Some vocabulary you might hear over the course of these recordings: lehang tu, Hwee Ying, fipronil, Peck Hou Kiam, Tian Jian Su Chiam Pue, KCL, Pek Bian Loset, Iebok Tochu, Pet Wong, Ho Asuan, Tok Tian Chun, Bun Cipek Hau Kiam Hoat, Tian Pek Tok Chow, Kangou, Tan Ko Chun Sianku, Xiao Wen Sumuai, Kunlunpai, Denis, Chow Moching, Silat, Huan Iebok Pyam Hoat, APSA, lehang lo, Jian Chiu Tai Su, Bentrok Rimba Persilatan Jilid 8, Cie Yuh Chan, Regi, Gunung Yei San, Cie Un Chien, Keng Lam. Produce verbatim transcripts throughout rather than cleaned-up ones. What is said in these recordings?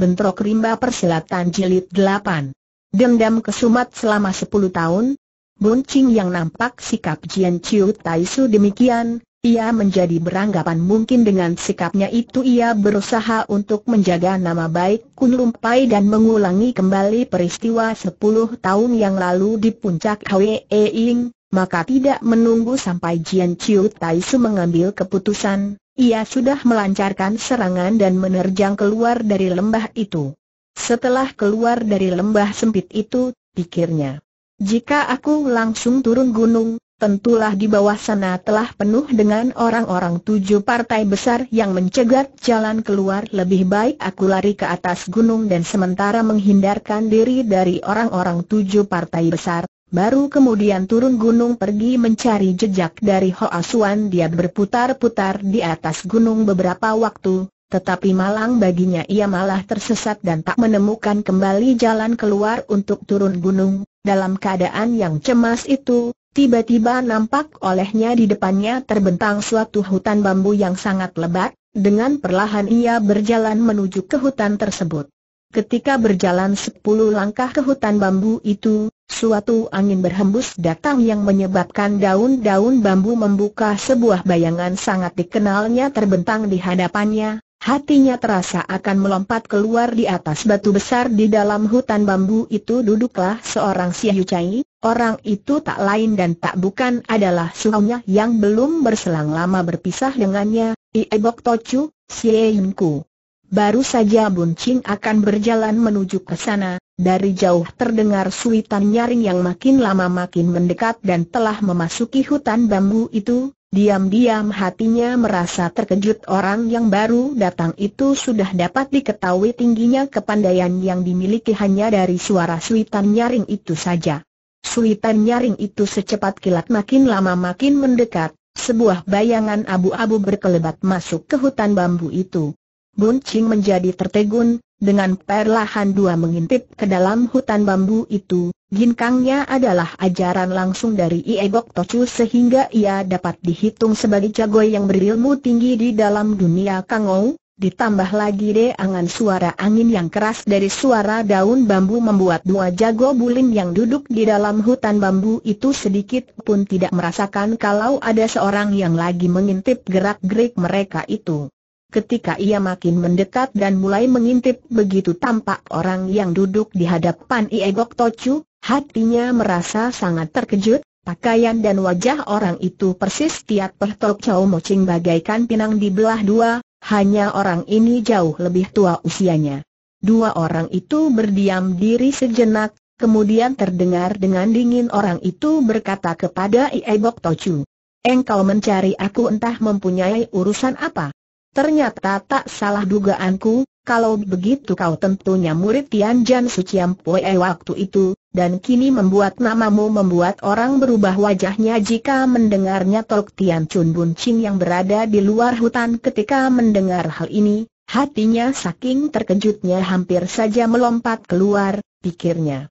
Bentrok Rimba Persilatan Jilid delapan. Dendam kesumat selama sepuluh tahun. Bun Ching yang nampak sikap Jian Chiu Tai Su demikian, ia menjadi beranggapan mungkin dengan sikapnya itu ia berusaha untuk menjaga nama baik Kunlunpai dan mengulangi kembali peristiwa sepuluh tahun yang lalu di puncak Hwee Ying. Maka tidak menunggu sampai Jian Chiu Tai Su mengambil keputusan, ia sudah melancarkan serangan dan menerjang keluar dari lembah itu. Setelah keluar dari lembah sempit itu, pikirnya, jika aku langsung turun gunung, tentulah di bawah sana telah penuh dengan orang-orang tujuh partai besar yang mencegat jalan keluar. Lebih baik aku lari ke atas gunung dan sementara menghindarkan diri dari orang-orang tujuh partai besar. Baru kemudian turun gunung pergi mencari jejak dari Ho Asuan. Dia berputar-putar di atas gunung beberapa waktu, tetapi malang baginya ia malah tersesat dan tak menemukan kembali jalan keluar untuk turun gunung. Dalam keadaan yang cemas itu, tiba-tiba nampak olehnya di depannya terbentang suatu hutan bambu yang sangat lebat. Dengan perlahan ia berjalan menuju ke hutan tersebut. Ketika berjalan sepuluh langkah ke hutan bambu itu, suatu angin berhembus datang yang menyebabkan daun-daun bambu membuka sebuah bayangan sangat dikenalnya terbentang di hadapannya. Hatinya terasa akan melompat keluar di atas batu besar di dalam hutan bambu itu. Duduklah seorang Xie Xiao Wen. Orang itu tak lain dan tak bukan adalah suaminya yang belum berselang lama berpisah dengannya, Iebok Tochu, Cie Un Chien. Baru saja Bun Ching akan berjalan menuju ke sana, dari jauh terdengar suitan nyaring yang makin lama makin mendekat dan telah memasuki hutan bambu itu. Diam-diam hatinya merasa terkejut, orang yang baru datang itu sudah dapat diketahui tingginya kepandaian yang dimiliki hanya dari suara suitan nyaring itu saja. Suitan nyaring itu secepat kilat makin lama makin mendekat, sebuah bayangan abu-abu berkelebat masuk ke hutan bambu itu. Bun Ching menjadi tertegun, dengan perlahan dua mengintip ke dalam hutan bambu itu. Gin Kangnya adalah ajaran langsung dari Iebok Tochu sehingga ia dapat dihitung sebagai jagoan yang berilmu tinggi di dalam dunia Kangou. Ditambah lagi deangan suara angin yang keras dari suara daun bambu membuat dua jago bulim yang duduk di dalam hutan bambu itu sedikit pun tidak merasakan kalau ada seorang yang lagi mengintip gerak-gerik mereka itu. Ketika ia makin mendekat dan mulai mengintip, begitu tampak orang yang duduk di hadapan Iebok Tochu, hatinya merasa sangat terkejut. Pakaian dan wajah orang itu persis tiap pertok Chow Moching bagaikan pinang dibelah dua, hanya orang ini jauh lebih tua usianya. Dua orang itu berdiam diri sejenak, kemudian terdengar dengan dingin orang itu berkata kepada Iebok Tochu, "Engkau mencari aku entah mempunyai urusan apa? Ternyata tak salah dugaanku, kalau begitu kau tentunya murid Tian Jian Su Chiam Pue waktu itu, dan kini membuat namamu membuat orang berubah wajahnya." Jika mendengarnya Tok Tian Chun, Bun Ching yang berada di luar hutan ketika mendengar hal ini, hatinya saking terkejutnya hampir saja melompat keluar, pikirnya.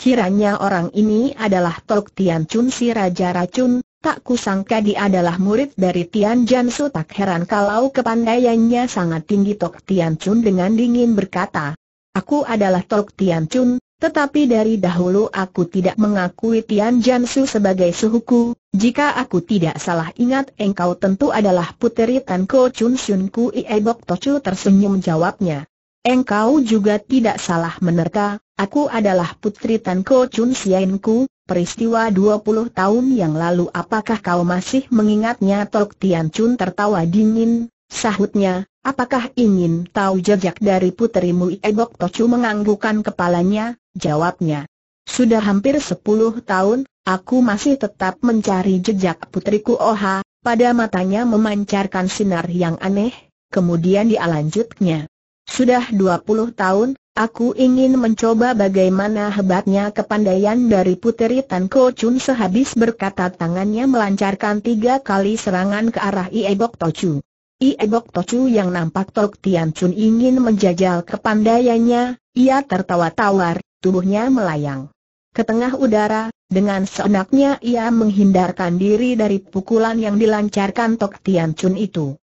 Kiranya orang ini adalah Tok Tian Chun si Raja Racun. Tak kusangka dia adalah murid dari Tian Jian Su. Tak heran kalau kepandaiannya sangat tinggi. Tok Tian Chun dengan dingin berkata, "Aku adalah Tok Tian Chun, tetapi dari dahulu aku tidak mengakui Tian Jian Su sebagai suhuku. Jika aku tidak salah ingat, engkau tentu adalah puteri Tan Ko Chun Sianku." Iebok Tochu tersenyum jawabnya, "Engkau juga tidak salah menerka, aku adalah puteri Tan Ko Chun Sianku. Peristiwa dua puluh tahun yang lalu, apakah kau masih mengingatnya?" Tok Tian Chun tertawa dingin, sahutnya, "Apakah ingin tahu jejak dari puterimu?" Iebok Tochu menganggukkan kepalanya, jawabnya, "Sudah hampir sepuluh tahun, aku masih tetap mencari jejak putriku." Oha, pada matanya memancarkan sinar yang aneh, kemudian dia lanjutnya, "Sudah dua puluh tahun, aku ingin mencoba bagaimana hebatnya kepandaian dari puteri Tan Ko Chun." Sehabis berkata tangannya melancarkan tiga kali serangan ke arah Iebok Tochu. Iebok Tochu yang nampak Tok Tian Chun ingin menjajal kepandaiannya, ia tertawa tawar, tubuhnya melayang ke tengah udara. Dengan seenaknya ia menghindarkan diri dari pukulan yang dilancarkan Tok Tian Chun itu.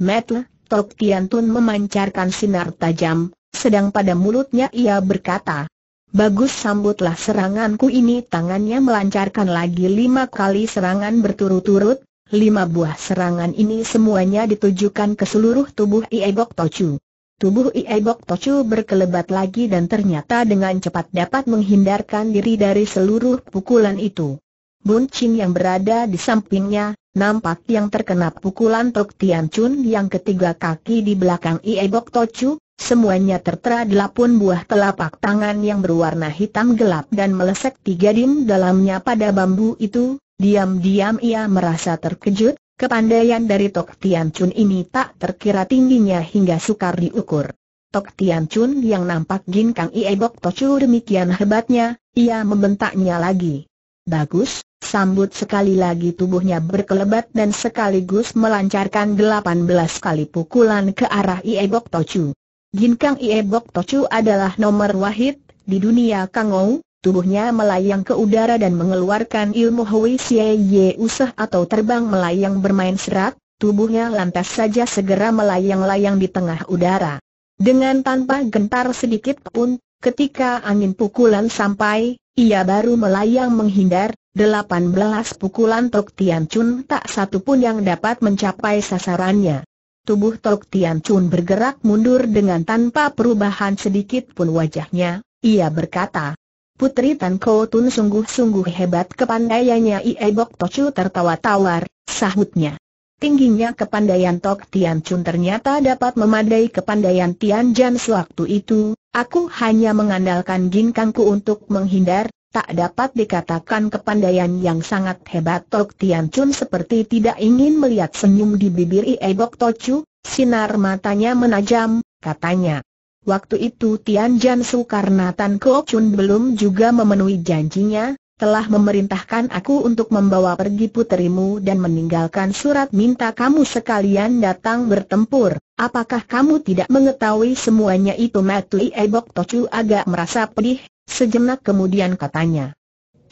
Metle, Tok Tian Chun memancarkan sinar tajam, sedang pada mulutnya ia berkata, "Bagus, sambutlah seranganku ini." Tangannya melancarkan lagi lima kali serangan berturut-turut. Lima buah serangan ini semuanya ditujukan ke seluruh tubuh Iebok Tochu. Tubuh Iebok Tochu berkelebat lagi dan ternyata dengan cepat dapat menghindarkan diri dari seluruh pukulan itu. Bun Ching yang berada di sampingnya, nampak yang terkena pukulan Tok Tian Chun yang ketiga kaki di belakang Iebok Tochu, semuanya tertera delapan buah telapak tangan yang berwarna hitam gelap dan melesek tiga dim dalamnya pada bambu itu. Diam-diam ia merasa terkejut, kepandaian dari Tok Tian Chun ini tak terkira tingginya hingga sukar diukur. Tok Tian Chun yang nampak Gin Kang Iebok Tochu demikian hebatnya, ia membentaknya lagi. "Bagus!" Sambut sekali lagi tubuhnya berkelebat dan sekaligus melancarkan delapan belas kali pukulan ke arah Iebok Tochu. Gin Kang Iebok Tochu adalah nomor wahid di dunia Kangou. Tubuhnya melayang ke udara dan mengeluarkan ilmu Hui Xie Ye Usah atau terbang melayang bermain serat, tubuhnya lantas saja segera melayang-layang di tengah udara. Dengan tanpa gentar sedikit pun, ketika angin pukulan sampai, ia baru melayang menghindar. delapan belas pukulan Tok Tian Chun tak satu pun yang dapat mencapai sasarannya. Tubuh Tok Tian Chun bergerak mundur dengan tanpa perubahan sedikit pun wajahnya. Ia berkata, "Putri Tan Ko Chun sungguh-sungguh hebat kepandaiannya." Iebok Tochu tertawa tawar, sahutnya. Tingginya kepandaian Tok Tian Chun ternyata dapat memadai kepandaian Tian Jian Su. Waktu itu, aku hanya mengandalkan Gin Kangku untuk menghindar, tak dapat dikatakan kepandaian yang sangat hebat. Tok Tian Chun seperti tidak ingin melihat senyum di bibir Iebok Tochu, sinar matanya menajam, katanya, "Waktu itu Tian Jian Su, karena Tan Ko Chun belum juga memenuhi janjinya, telah memerintahkan aku untuk membawa pergi puterimu dan meninggalkan surat minta kamu sekalian datang bertempur. Apakah kamu tidak mengetahui semuanya itu?" Mata Iebok Tochu agak merasa pedih, sejenak kemudian katanya,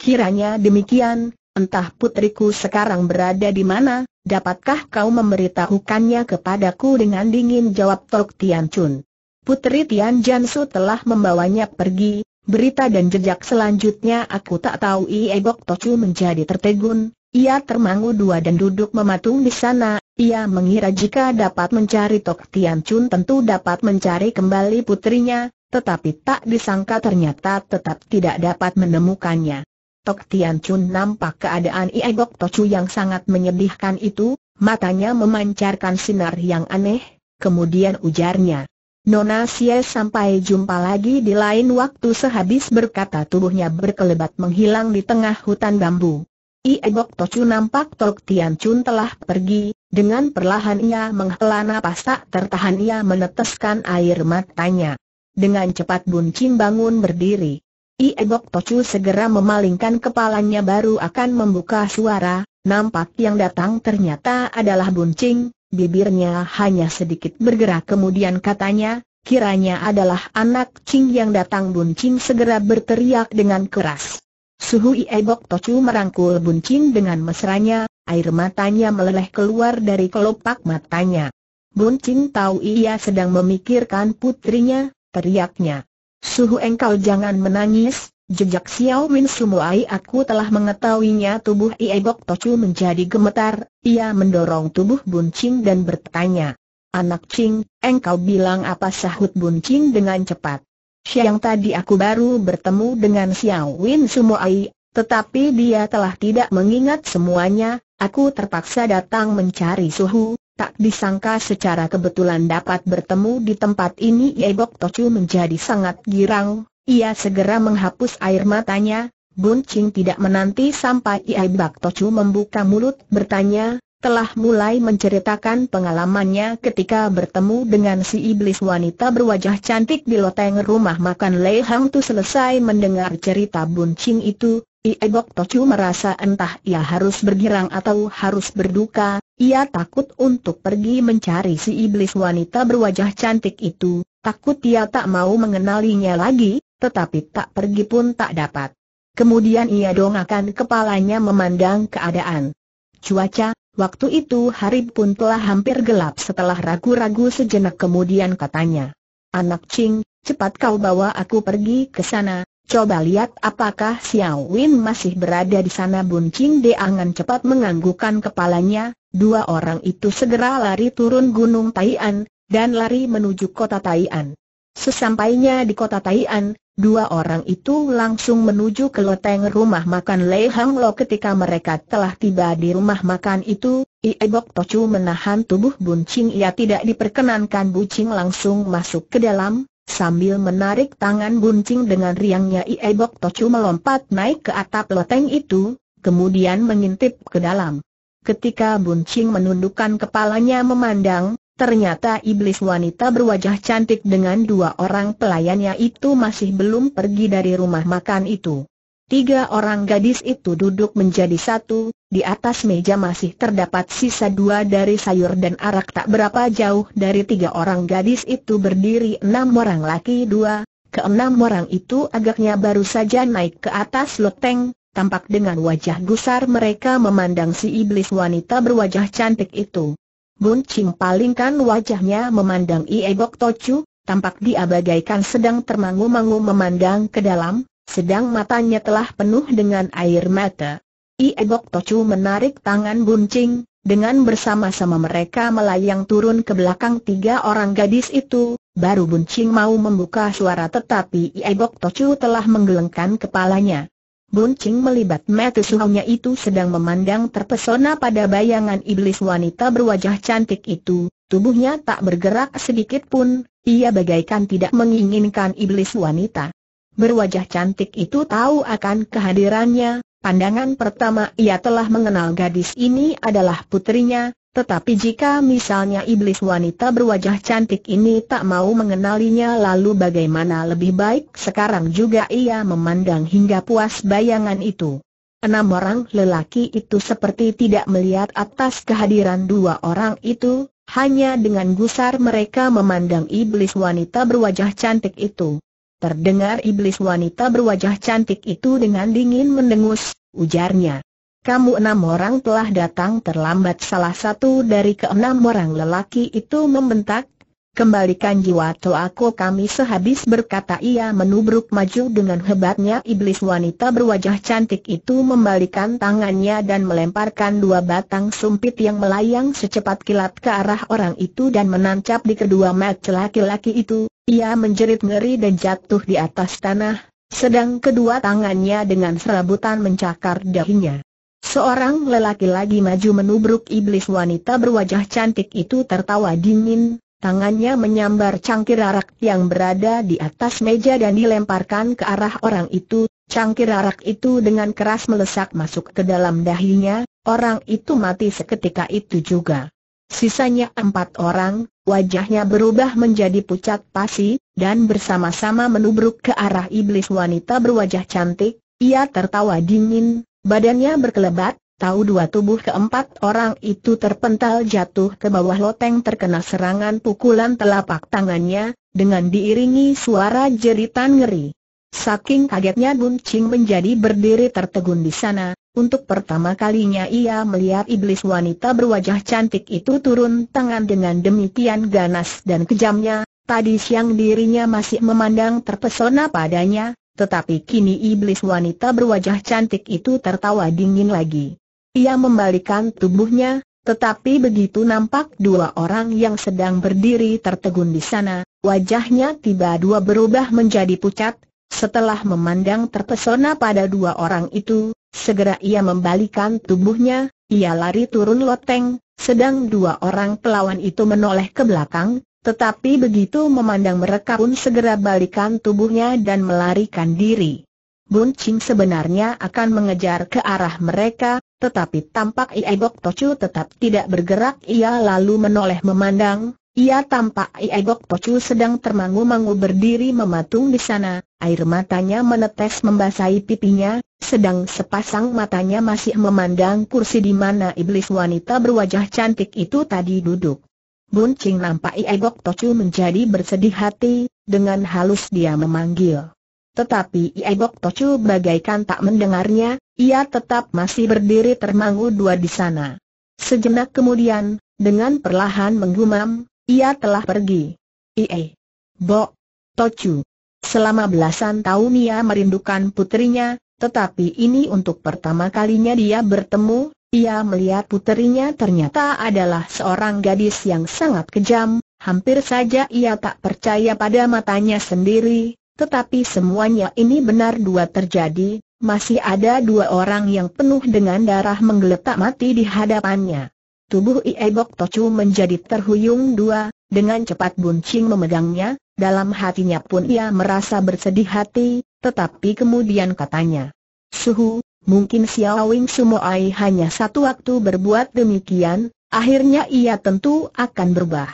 "Kiranya demikian, entah putriku sekarang berada di mana, dapatkah kau memberitahukannya kepadaku?" Dengan dingin jawab Tok Tian Chun, "Putri Tian Jian Su telah membawanya pergi, berita dan jejak selanjutnya aku tak tahu." Iebok Tochu menjadi tertegun, ia termangu dua dan duduk mematung di sana. Ia mengira jika dapat mencari Tok Tian Chun tentu dapat mencari kembali putrinya, tetapi tak disangka ternyata tetap tidak dapat menemukannya. Tok Tian Chun nampak keadaan Iebok Tochu yang sangat menyedihkan itu, matanya memancarkan sinar yang aneh, kemudian ujarnya, "Nona Xie, sampai jumpa lagi di lain waktu." Sehabis berkata tubuhnya berkelebat menghilang di tengah hutan bambu. Iebok Tochu nampak Tok Tian Chun telah pergi, dengan perlahan ia menghela napas tak tertahan, ia meneteskan air matanya. Dengan cepat Bun Ching bangun berdiri. Iebok Tochu segera memalingkan kepalanya baru akan membuka suara, nampak yang datang ternyata adalah Bun Ching. Bibirnya hanya sedikit bergerak kemudian katanya, "Kiranya adalah anak Ching yang datang." Bun Ching segera berteriak dengan keras. Suhu Iebok Tochu merangkul Bun Ching dengan mesranya, air matanya meleleh keluar dari kelopak matanya. Bun Ching tahu ia sedang memikirkan putrinya, teriaknya, "Suhu, engkau jangan menangis, jejak Xiao Wen Sumuai aku telah mengetahuinya." Tubuh Iebok Tochu menjadi gemetar, ia mendorong tubuh Bun Ching dan bertanya, "Anak Ching, engkau bilang apa?" Sahut Bun Ching dengan cepat, "Siang tadi aku baru bertemu dengan Xiao Wen Sumuai, tetapi dia telah tidak mengingat semuanya, aku terpaksa datang mencari Suhu, tak disangka secara kebetulan dapat bertemu di tempat ini." Iebok Tochu menjadi sangat girang. Ia segera menghapus air matanya. Bun Ching tidak menanti sampai Iebok Tochu membuka mulut bertanya, telah mulai menceritakan pengalamannya ketika bertemu dengan si iblis wanita berwajah cantik di loteng rumah makan Lehang Tu. Selesai mendengar cerita Bun Ching itu, Iebok Tochu merasa entah ia harus bergirang atau harus berduka. Ia takut untuk pergi mencari si iblis wanita berwajah cantik itu, takut ia tak mau mengenalinya lagi. Tetapi tak pergi pun tak dapat. Kemudian ia dongakkan kepalanya memandang keadaan. Cuaca, waktu itu hari pun telah hampir gelap. Setelah ragu-ragu sejenak kemudian katanya, "Anak Ching, cepat kau bawa aku pergi ke sana, coba lihat apakah Xiao Wen masih berada di sana. Bun Ching dengan cepat menganggukkan kepalanya. Dua orang itu segera lari turun gunung Taian, dan lari menuju kota Taian. Sesampainya di kota Taian, dua orang itu langsung menuju ke loteng rumah makan Lehang Lo. Ketika mereka telah tiba di rumah makan itu, Iebok Tochu menahan tubuh Bun Ching. Ia tidak diperkenankan Bun Ching langsung masuk ke dalam. Sambil menarik tangan Bun Ching dengan riangnya, Iebok Tochu melompat naik ke atap loteng itu, kemudian mengintip ke dalam. Ketika Bun Ching menundukkan kepalanya memandang, ternyata iblis wanita berwajah cantik dengan dua orang pelayannya itu masih belum pergi dari rumah makan itu. Tiga orang gadis itu duduk menjadi satu, di atas meja masih terdapat sisa dua dari sayur dan arak. Tak berapa jauh dari tiga orang gadis itu berdiri enam orang laki dua, keenam orang itu agaknya baru saja naik ke atas loteng. Tampak dengan wajah gusar mereka memandang si iblis wanita berwajah cantik itu. Bun Ching palingkan wajahnya memandang Iebok Tochu, tampak dia bagaikan sedang termangu-mangu memandang ke dalam, sedang matanya telah penuh dengan air mata. Iebok Tochu menarik tangan Bun Ching, dengan bersama-sama mereka melayang turun ke belakang tiga orang gadis itu. Baru Bun Ching mau membuka suara tetapi Iebok Tochu telah menggelengkan kepalanya. Bun Ching melibat mata suhunya itu sedang memandang terpesona pada bayangan iblis wanita berwajah cantik itu. Tubuhnya tak bergerak sedikit pun, ia bagaikan tidak menginginkan iblis wanita berwajah cantik itu tahu akan kehadirannya. Pandangan pertama ia telah mengenal gadis ini adalah putrinya, tetapi jika misalnya iblis wanita berwajah cantik ini tak mau mengenalinya, lalu bagaimana? Lebih baik sekarang juga ia memandang hingga puas bayangan itu. Enam orang lelaki itu seperti tidak melihat atas kehadiran dua orang itu, hanya dengan gusar mereka memandang iblis wanita berwajah cantik itu. Terdengar iblis wanita berwajah cantik itu dengan dingin mendengus, ujarnya, "Kamu enam orang telah datang terlambat." Salah satu dari keenam orang lelaki itu membentak, "Kembalikan jiwa toaku kami!" Sehabis berkata ia menubruk maju dengan hebatnya. Iblis wanita berwajah cantik itu membalikan tangannya dan melemparkan dua batang sumpit yang melayang secepat kilat ke arah orang itu dan menancap di kedua mata laki-laki itu. Ia menjerit ngeri dan jatuh di atas tanah, sedang kedua tangannya dengan serabutan mencakar dahinya. Seorang lelaki lagi maju menubruk iblis wanita berwajah cantik itu tertawa dingin, tangannya menyambar cangkir arak yang berada di atas meja dan dilemparkan ke arah orang itu. Cangkir arak itu dengan keras melesak masuk ke dalam dahinya, orang itu mati seketika itu juga. Sisanya empat orang, wajahnya berubah menjadi pucat pasi, dan bersama-sama menubruk ke arah iblis wanita berwajah cantik. Ia tertawa dingin, badannya berkelebat. Tahu dua tubuh keempat orang itu terpental jatuh ke bawah loteng terkena serangan pukulan telapak tangannya, dengan diiringi suara jeritan ngeri. Saking kagetnya Bun Ching menjadi berdiri tertegun di sana. Untuk pertama kalinya ia melihat iblis wanita berwajah cantik itu turun tangan dengan demikian ganas dan kejamnya. Tadi siang dirinya masih memandang terpesona padanya, tetapi kini iblis wanita berwajah cantik itu tertawa dingin lagi. Ia membalikan tubuhnya, tetapi begitu nampak dua orang yang sedang berdiri tertegun di sana, wajahnya tiba-tiba berubah menjadi pucat. Setelah memandang terpesona pada dua orang itu, segera ia membalikan tubuhnya, ia lari turun loteng, sedang dua orang pelawan itu menoleh ke belakang, tetapi begitu memandang mereka pun segera balikan tubuhnya dan melarikan diri. Bun Ching sebenarnya akan mengejar ke arah mereka, tetapi tampak Iebok Tochu tetap tidak bergerak. Ia lalu menoleh memandang. Ia tampak Iebok Tochu sedang termangu-mangu berdiri mematung di sana, air matanya menetes membasahi pipinya, sedang sepasang matanya masih memandang kursi di mana iblis wanita berwajah cantik itu tadi duduk. Bun Ching nampak Iebok Tochu menjadi bersedih hati, dengan halus dia memanggil. Tetapi Iebok Tochu bagaikan tak mendengarnya, ia tetap masih berdiri termangu dua di sana. Sejenak kemudian, dengan perlahan menggumam, ia telah pergi. Iebok Tochu. Selama belasan tahun ia merindukan putrinya, tetapi ini untuk pertama kalinya dia bertemu. Ia melihat putrinya ternyata adalah seorang gadis yang sangat kejam. Hampir saja ia tak percaya pada matanya sendiri. Tetapi semuanya ini benar dua terjadi. Masih ada dua orang yang penuh dengan darah menggeletak mati di hadapannya. Tubuh Iebok Tochu menjadi terhuyung dua. Dengan cepat Bun Ching memegangnya. Dalam hatinya pun ia merasa bersedih hati. Tetapi kemudian katanya, "Suhu, mungkin Xiao Wen Sumuai hanya satu waktu berbuat demikian. Akhirnya ia tentu akan berubah."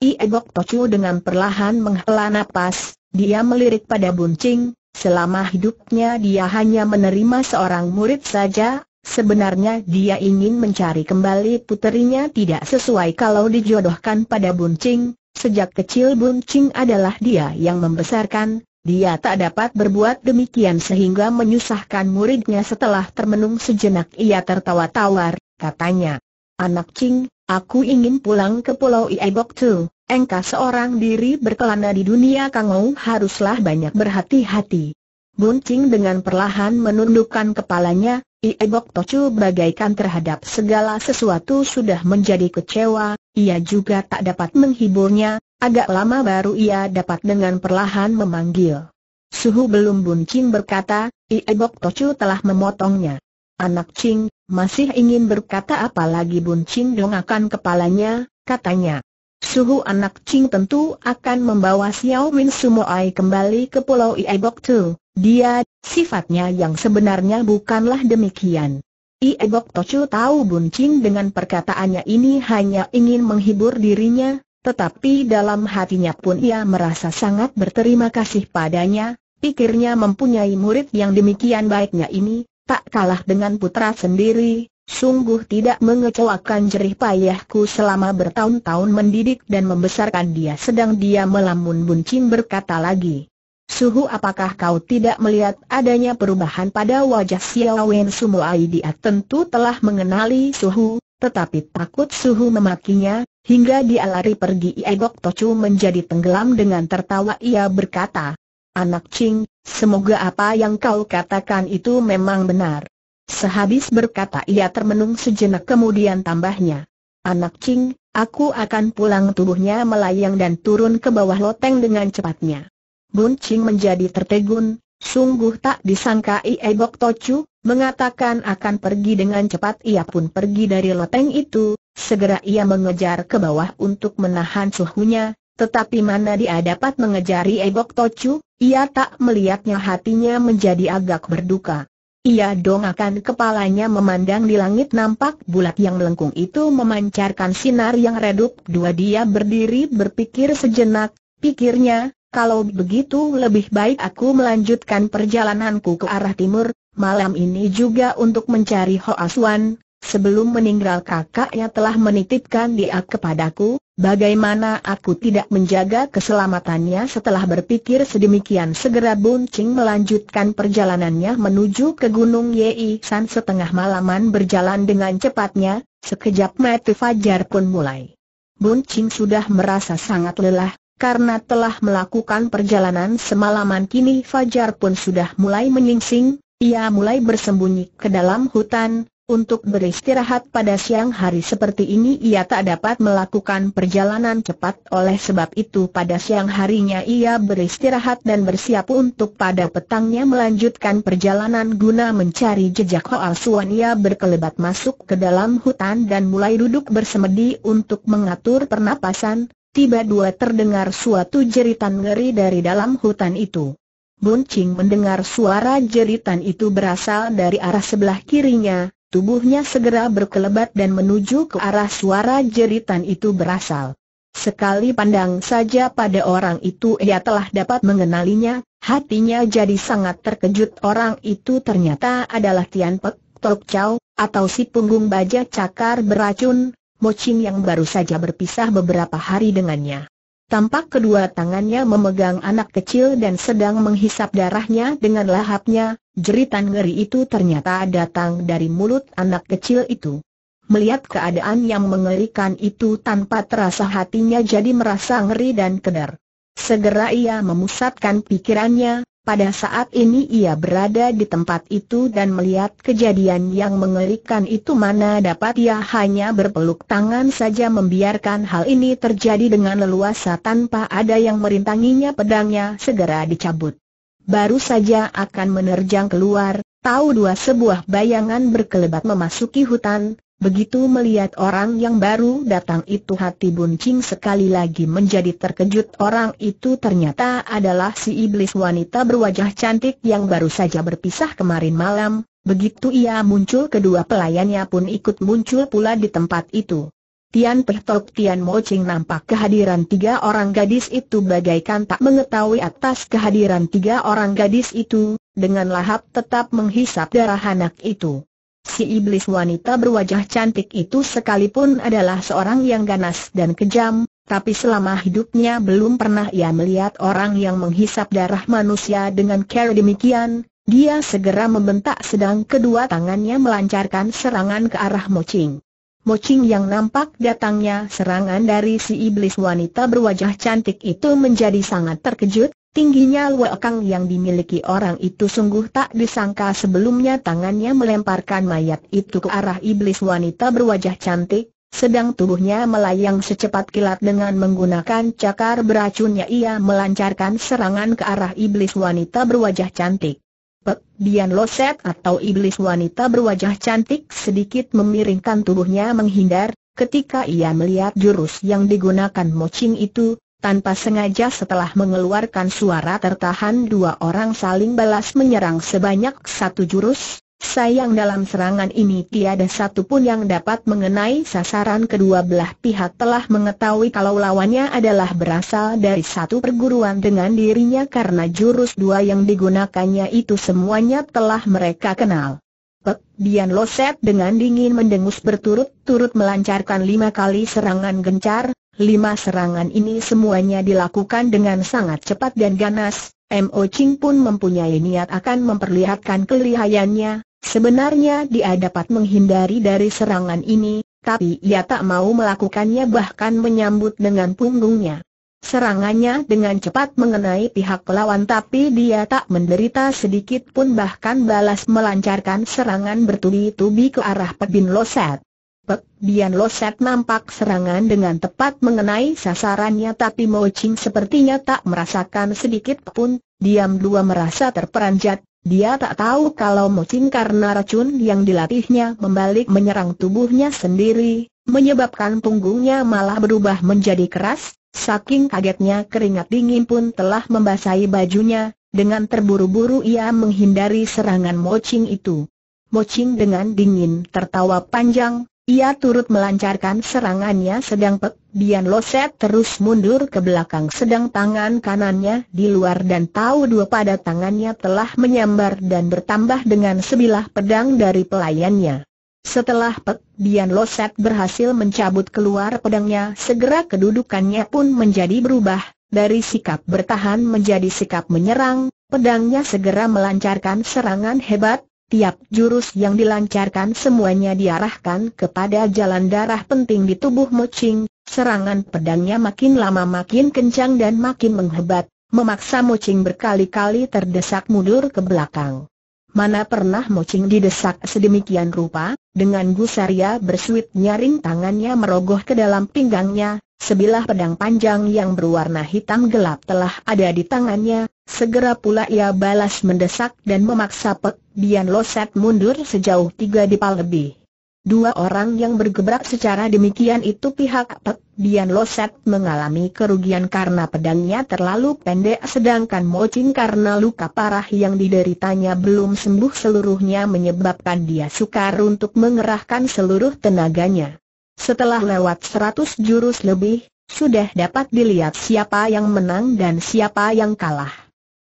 Iebok Tochu dengan perlahan menghela napas. Dia melirik pada Bun Ching. Selama hidupnya dia hanya menerima seorang murid saja. Sebenarnya dia ingin mencari kembali puterinya tidak sesuai kalau dijodohkan pada Bun Ching. Sejak kecil Bun Ching adalah dia yang membesarkan. Dia tak dapat berbuat demikian sehingga menyusahkan muridnya. Setelah termenung sejenak ia tertawa tawar. Katanya, "Anak Ching, aku ingin pulang ke Pulau Ie Gok Tu. Engkau seorang diri berkelana di dunia Kangou haruslah banyak berhati-hati." Bun Ching dengan perlahan menundukkan kepalanya. Iebok Tochu bagaikan terhadap segala sesuatu sudah menjadi kecewa. Ia juga tak dapat menghiburnya. Agak lama baru ia dapat dengan perlahan memanggil, "Suhu." Belum Bun Ching berkata, Iebok Tochu telah memotongnya. "Anak Ching, masih ingin berkata apa lagi?" Bun Ching dongakkan kepalanya. Katanya, "Suhu, anak Ching tentu akan membawa Xiao Wen Sumuai kembali ke Pulau Ie Gok Tu. Dia, sifatnya yang sebenarnya bukanlah demikian." Iebok Tochu tahu Bun Ching dengan perkataannya ini hanya ingin menghibur dirinya, tetapi dalam hatinya pun ia merasa sangat berterima kasih padanya. Pikirnya mempunyai murid yang demikian baiknya ini, tak kalah dengan putra sendiri. Sungguh tidak mengecewakan jerih payahku selama bertahun-tahun mendidik dan membesarkan dia. Sedang dia melamun, Bun Ching berkata lagi, "Suhu, apakah kau tidak melihat adanya perubahan pada wajah Xiao Wen Sumuai?" Dia tentu telah mengenali Suhu, tetapi takut Suhu memakinya, hingga dia lari pergi. Iebok Tochu menjadi tenggelam dengan tertawa. Ia berkata, "Anak Ching, semoga apa yang kau katakan itu memang benar." Sehabis berkata ia termenung sejenak kemudian tambahnya, "Anak Ching, aku akan pulang." Tubuhnya melayang dan turun ke bawah loteng dengan cepatnya. Bun Ching menjadi tertegun. Sungguh tak disangka Iebok Tochu mengatakan akan pergi dengan cepat. Ia pun pergi dari loteng itu. Segera ia mengejar ke bawah untuk menahan suhunya. Tetapi mana dia dapat mengejar Iebok Tochu. Ia tak melihatnya. Hatinya menjadi agak berduka. Ia dongakkan kepalanya memandang di langit nampak bulat yang melengkung itu memancarkan sinar yang redup dua. Dia berdiri berpikir sejenak. Pikirnya, "Kalau begitu lebih baik aku melanjutkan perjalananku ke arah timur, malam ini juga untuk mencari Ho Asuan. Sebelum meninggal kakaknya telah menitipkan dia kepadaku, bagaimana aku tidak menjaga keselamatannya?" Setelah berpikir sedemikian segera Bun Ching melanjutkan perjalanannya menuju ke Gunung Yei San. Setengah malaman berjalan dengan cepatnya, sekejap mati fajar pun mulai. Bun Ching sudah merasa sangat lelah, karena telah melakukan perjalanan semalaman. Kini fajar pun sudah mulai menyingsing. Ia mulai bersembunyi ke dalam hutan. Untuk beristirahat pada siang hari seperti ini ia tak dapat melakukan perjalanan cepat. Oleh sebab itu pada siang harinya ia beristirahat dan bersiap untuk pada petangnya melanjutkan perjalanan guna mencari jejak Ho Asuan. Ia berkelebat masuk ke dalam hutan dan mulai duduk bersemedi untuk mengatur pernapasan. Tiba-tiba terdengar suatu jeritan ngeri dari dalam hutan itu. Bun Ching mendengar suara jeritan itu berasal dari arah sebelah kirinya. Tubuhnya segera berkelebat dan menuju ke arah suara jeritan itu berasal. Sekali pandang saja pada orang itu ia telah dapat mengenalinya. Hatinya jadi sangat terkejut. Orang itu ternyata adalah Tian Pek Tok Chow, atau si punggung baja cakar beracun, Bun Ching yang baru saja berpisah beberapa hari dengannya. Tampak kedua tangannya memegang anak kecil dan sedang menghisap darahnya dengan lahapnya. Jeritan ngeri itu ternyata datang dari mulut anak kecil itu. Melihat keadaan yang mengerikan itu tanpa terasa hatinya jadi merasa ngeri dan kedar. Segera ia memusatkan pikirannya. Pada saat ini ia berada di tempat itu dan melihat kejadian yang mengerikan itu, mana dapat ia hanya berpeluk tangan saja membiarkan hal ini terjadi dengan leluasa tanpa ada yang merintanginya. Pedangnya segera dicabut. Baru saja akan menerjang keluar, tahu dua sebuah bayangan berkelebat memasuki hutan. Begitu melihat orang yang baru datang itu, hati Bun Ching sekali lagi menjadi terkejut. Orang itu ternyata adalah si iblis wanita berwajah cantik yang baru saja berpisah kemarin malam. Begitu ia muncul, kedua pelayannya pun ikut muncul pula di tempat itu. Tian Peh Tok Tian Mo Ching nampak kehadiran tiga orang gadis itu bagaikan tak mengetahui atas kehadiran tiga orang gadis itu, dengan lahap tetap menghisap darah anak itu. Si iblis wanita berwajah cantik itu sekalipun adalah seorang yang ganas dan kejam, tapi selama hidupnya belum pernah ia melihat orang yang menghisap darah manusia dengan cara demikian. Dia segera membentak sedang kedua tangannya melancarkan serangan ke arah Mo Ching. Mo Ching yang nampak datangnya serangan dari si iblis wanita berwajah cantik itu menjadi sangat terkejut. Tingginya lekang yang dimiliki orang itu sungguh tak disangka sebelumnya. Tangannya melemparkan mayat itu ke arah iblis wanita berwajah cantik, sedang tubuhnya melayang secepat kilat. Dengan menggunakan cakar beracunnya ia melancarkan serangan ke arah iblis wanita berwajah cantik. Pek Bian Loset atau iblis wanita berwajah cantik sedikit memiringkan tubuhnya menghindar. Ketika ia melihat jurus yang digunakan Mo Ching itu, tanpa sengaja setelah mengeluarkan suara tertahan, dua orang saling balas menyerang sebanyak satu jurus. Sayang dalam serangan ini tiada satu pun yang dapat mengenai sasaran. Kedua belah pihak telah mengetahui kalau lawannya adalah berasal dari satu perguruan dengan dirinya, karena jurus dua yang digunakannya itu semuanya telah mereka kenal. Pek Bian Loset dengan dingin mendengus berturut-turut melancarkan lima kali serangan gencar. Lima serangan ini semuanya dilakukan dengan sangat cepat dan ganas. Mo Ching pun mempunyai niat akan memperlihatkan kelihayannya. Sebenarnya dia dapat menghindari dari serangan ini, tapi ia tak mau melakukannya, bahkan menyambut dengan punggungnya. Serangannya dengan cepat mengenai pihak lawan, tapi dia tak menderita sedikit pun, bahkan balas melancarkan serangan bertubi-tubi ke arah Pek Bian Loset. Pek Bian Loset nampak serangan dengan tepat mengenai sasarannya, tapi Mo Ching sepertinya tak merasakan sedikit pun. Diam dua merasa terperanjat. Dia tak tahu kalau Mo Ching karena racun yang dilatihnya membalik menyerang tubuhnya sendiri, menyebabkan punggungnya malah berubah menjadi keras. Saking kagetnya keringat dingin pun telah membasahi bajunya. Dengan terburu-buru ia menghindari serangan Mo Ching itu. Mo Ching dengan dingin tertawa panjang. Ia turut melancarkan serangannya, sedang Pek Bian Loset terus mundur ke belakang, sedang tangan kanannya di luar dan tahu dua pada tangannya telah menyambar dan bertambah dengan sebilah pedang dari pelayannya. Setelah Pek Bian Loset berhasil mencabut keluar pedangnya, segera kedudukannya pun menjadi berubah. Dari sikap bertahan menjadi sikap menyerang. Pedangnya segera melancarkan serangan hebat. Tiap jurus yang dilancarkan semuanya diarahkan kepada jalan darah penting di tubuh Mo Ching. Serangan pedangnya makin lama makin kencang dan makin menghebat, memaksa Mo Ching berkali-kali terdesak mundur ke belakang. Mana pernah Mo Ching didesak sedemikian rupa. Dengan gusar ia bersuit nyaring, tangannya merogoh ke dalam pinggangnya. Sebilah pedang panjang yang berwarna hitam gelap telah ada di tangannya. Segera pula ia balas mendesak dan memaksa Pek Bian Loset mundur sejauh tiga dipal lebih. Dua orang yang bergebrak secara demikian itu, pihak Pek Bian Loset mengalami kerugian karena pedangnya terlalu pendek, sedangkan Mo Ching karena luka parah yang dideritanya belum sembuh seluruhnya menyebabkan dia sukar untuk mengerahkan seluruh tenaganya. Setelah lewat seratus jurus lebih, sudah dapat dilihat siapa yang menang dan siapa yang kalah.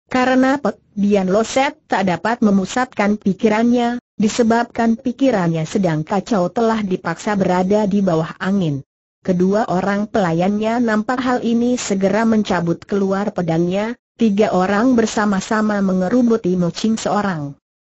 Karena Pek Bian Loset tak dapat memusatkan pikirannya, disebabkan pikirannya sedang kacau, telah dipaksa berada di bawah angin. Kedua orang pelayannya nampak hal ini segera mencabut keluar pedangnya. Tiga orang bersama-sama mengerubuti Mo Ching seorang.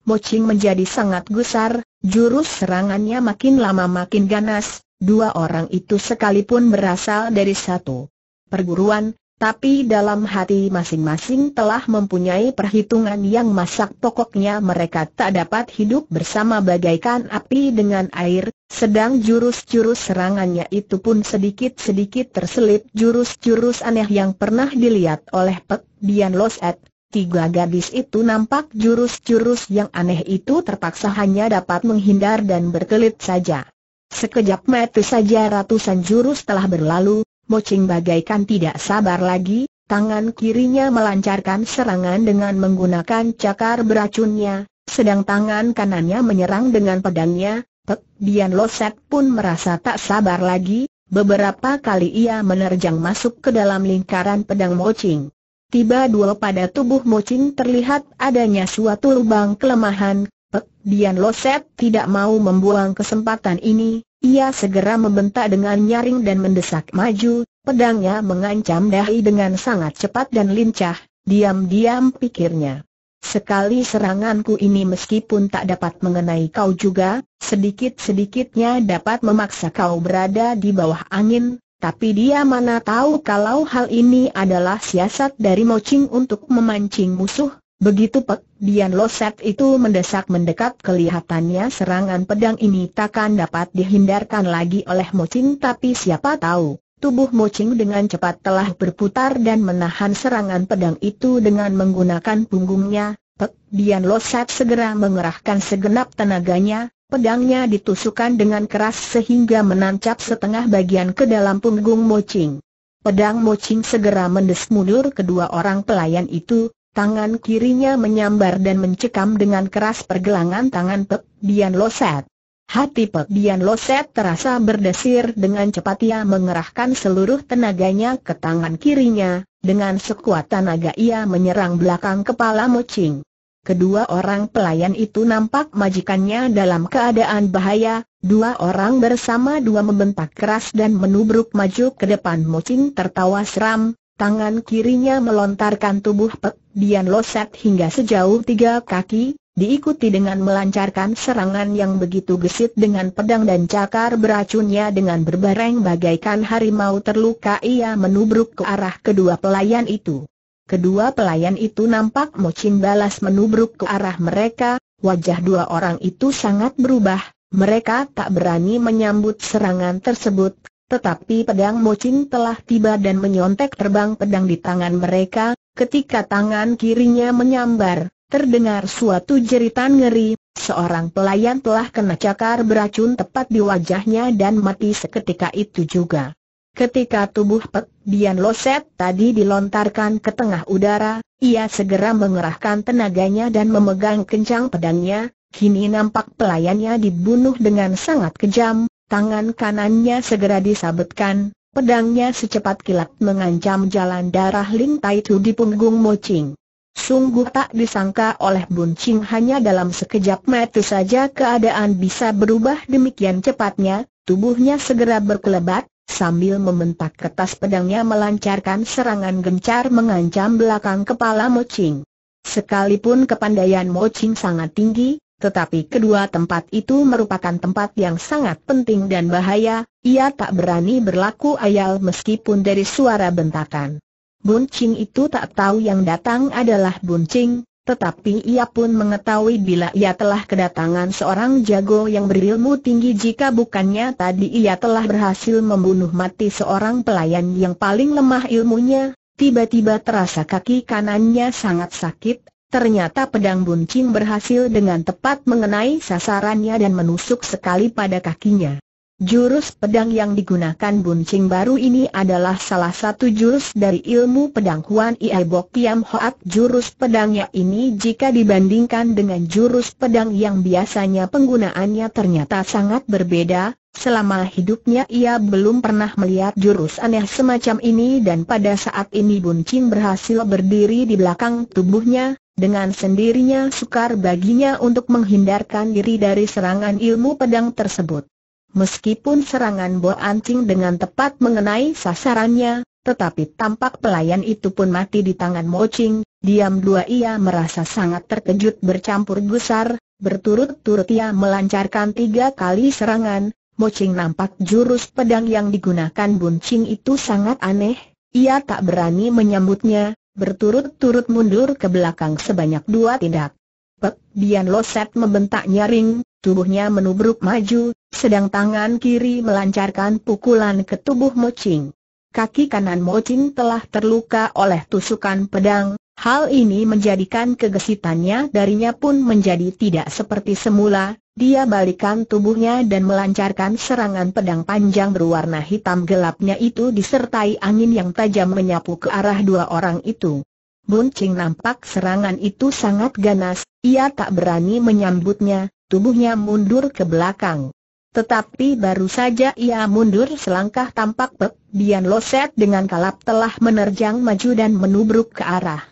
Mo Ching menjadi sangat gusar, jurus serangannya makin lama makin ganas. Dua orang itu sekalipun berasal dari satu perguruan, Tapi dalam hati masing-masing telah mempunyai perhitungan yang masak pokoknya mereka tak dapat hidup bersama bagaikan api dengan air, sedang jurus-jurus serangannya itu pun sedikit-sedikit terselip jurus-jurus aneh yang pernah dilihat oleh Pek Bian Loset. Tiga gadis itu nampak jurus-jurus yang aneh itu terpaksa hanya dapat menghindar dan berkelit saja. Sekejap mata saja ratusan jurus telah berlalu. Bun Ching bagaikan tidak sabar lagi, tangan kirinya melancarkan serangan dengan menggunakan cakar beracunnya, sedang tangan kanannya menyerang dengan pedangnya. Pek Bian Loset pun merasa tak sabar lagi, beberapa kali ia menerjang masuk ke dalam lingkaran pedang Bun Ching. Tiba-tiba pada tubuh Bun Ching terlihat adanya suatu lubang kelemahan. Pek Bian Loset tidak mau membuang kesempatan ini. Ia segera membentak dengan nyaring dan mendesak maju, pedangnya mengancam dahi dengan sangat cepat dan lincah, diam-diam pikirnya. Sekali seranganku ini meskipun tak dapat mengenai kau juga, sedikit-sedikitnya dapat memaksa kau berada di bawah angin, tapi dia mana tahu kalau hal ini adalah siasat dari Bun Ching untuk memancing musuh. Begitu Pek Bian Loset itu mendesak mendekat kelihatannya serangan pedang ini takkan dapat dihindarkan lagi oleh Bun Ching, tapi siapa tahu, tubuh Bun Ching dengan cepat telah berputar dan menahan serangan pedang itu dengan menggunakan punggungnya. Pek Bian Loset segera mengerahkan segenap tenaganya, pedangnya ditusukkan dengan keras sehingga menancap setengah bagian ke dalam punggung Bun Ching. Pedang Bun Ching segera mendes mundur kedua orang pelayan itu. Tangan kirinya menyambar dan mencekam dengan keras pergelangan tangan Pek Bian Loset. Hati Pek Bian Loset terasa berdesir dengan cepat ia mengerahkan seluruh tenaganya ke tangan kirinya. Dengan sekuat tenaga ia menyerang belakang kepala Bun Ching. Kedua orang pelayan itu nampak majikannya dalam keadaan bahaya. Dua orang bersama dua membentak keras dan menubruk maju ke depan. Bun Ching tertawa seram. Tangan kirinya melontarkan tubuh Pek Bian Loset hingga sejauh tiga kaki, diikuti dengan melancarkan serangan yang begitu gesit dengan pedang dan cakar beracunnya dengan berbareng bagaikan harimau terluka ia menubruk ke arah kedua pelayan itu. Kedua pelayan itu nampak Bun Ching balas menubruk ke arah mereka, wajah dua orang itu sangat berubah, mereka tak berani menyambut serangan tersebut. Tetapi pedang Bun Ching telah tiba dan menyontek terbang pedang di tangan mereka. Ketika tangan kirinya menyambar, terdengar suatu jeritan ngeri. Seorang pelayan telah kena cakar beracun tepat di wajahnya dan mati seketika itu juga. Ketika tubuh Pek Bian Loset tadi dilontarkan ke tengah udara, ia segera mengerahkan tenaganya dan memegang kencang pedangnya. Kini nampak pelayannya dibunuh dengan sangat kejam. Tangan kanannya segera disabetkan, pedangnya secepat kilat mengancam jalan darah lintai itu di punggung Bun Ching. Sungguh tak disangka oleh Bun Ching hanya dalam sekejap mata saja keadaan bisa berubah demikian cepatnya, tubuhnya segera berkelebat, sambil membentak keras pedangnya melancarkan serangan gencar mengancam belakang kepala Bun Ching. Sekalipun kepandaian Bun Ching sangat tinggi, tetapi kedua tempat itu merupakan tempat yang sangat penting dan bahaya, ia tak berani berlaku ayal meskipun dari suara bentakan. Bun Ching itu tak tahu yang datang adalah Bun Ching, tetapi ia pun mengetahui bila ia telah kedatangan seorang jago yang berilmu tinggi jika bukannya tadi ia telah berhasil membunuh mati seorang pelayan yang paling lemah ilmunya, tiba-tiba terasa kaki kanannya sangat sakit. Ternyata pedang Bun Ching berhasil dengan tepat mengenai sasarannya dan menusuk sekali pada kakinya. Jurus pedang yang digunakan Bun Ching baru ini adalah salah satu jurus dari ilmu pedang Huan Iebok Pyam Hoat. Jurus pedangnya ini jika dibandingkan dengan jurus pedang yang biasanya penggunaannya ternyata sangat berbeda. Selama hidupnya ia belum pernah melihat jurus aneh semacam ini dan pada saat ini Bun Ching berhasil berdiri di belakang tubuhnya. Dengan sendirinya sukar baginya untuk menghindarkan diri dari serangan ilmu pedang tersebut. Meskipun serangan Bun Ching dengan tepat mengenai sasarannya, tetapi tampak pelayan itu pun mati di tangan Bun Ching. Diam dua ia merasa sangat terkejut bercampur gusar, berturut-turut ia melancarkan tiga kali serangan. Bun Ching nampak jurus pedang yang digunakan Bun Ching itu sangat aneh. Ia tak berani menyambutnya, berturut-turut mundur ke belakang sebanyak dua tindak. Pek Bian Loset membentak nyaring, tubuhnya menubruk maju, sedang tangan kiri melancarkan pukulan ke tubuh Mo Ching. Kaki kanan Mo Ching telah terluka oleh tusukan pedang. Hal ini menjadikan kegesitannya darinya pun menjadi tidak seperti semula. Dia balikkan tubuhnya dan melancarkan serangan pedang panjang berwarna hitam gelapnya itu disertai angin yang tajam menyapu ke arah dua orang itu. Bun Ching nampak serangan itu sangat ganas, ia tak berani menyambutnya, tubuhnya mundur ke belakang. Tetapi baru saja ia mundur selangkah tampak Pek Bian Loset dengan kalap telah menerjang maju dan menubruk ke arah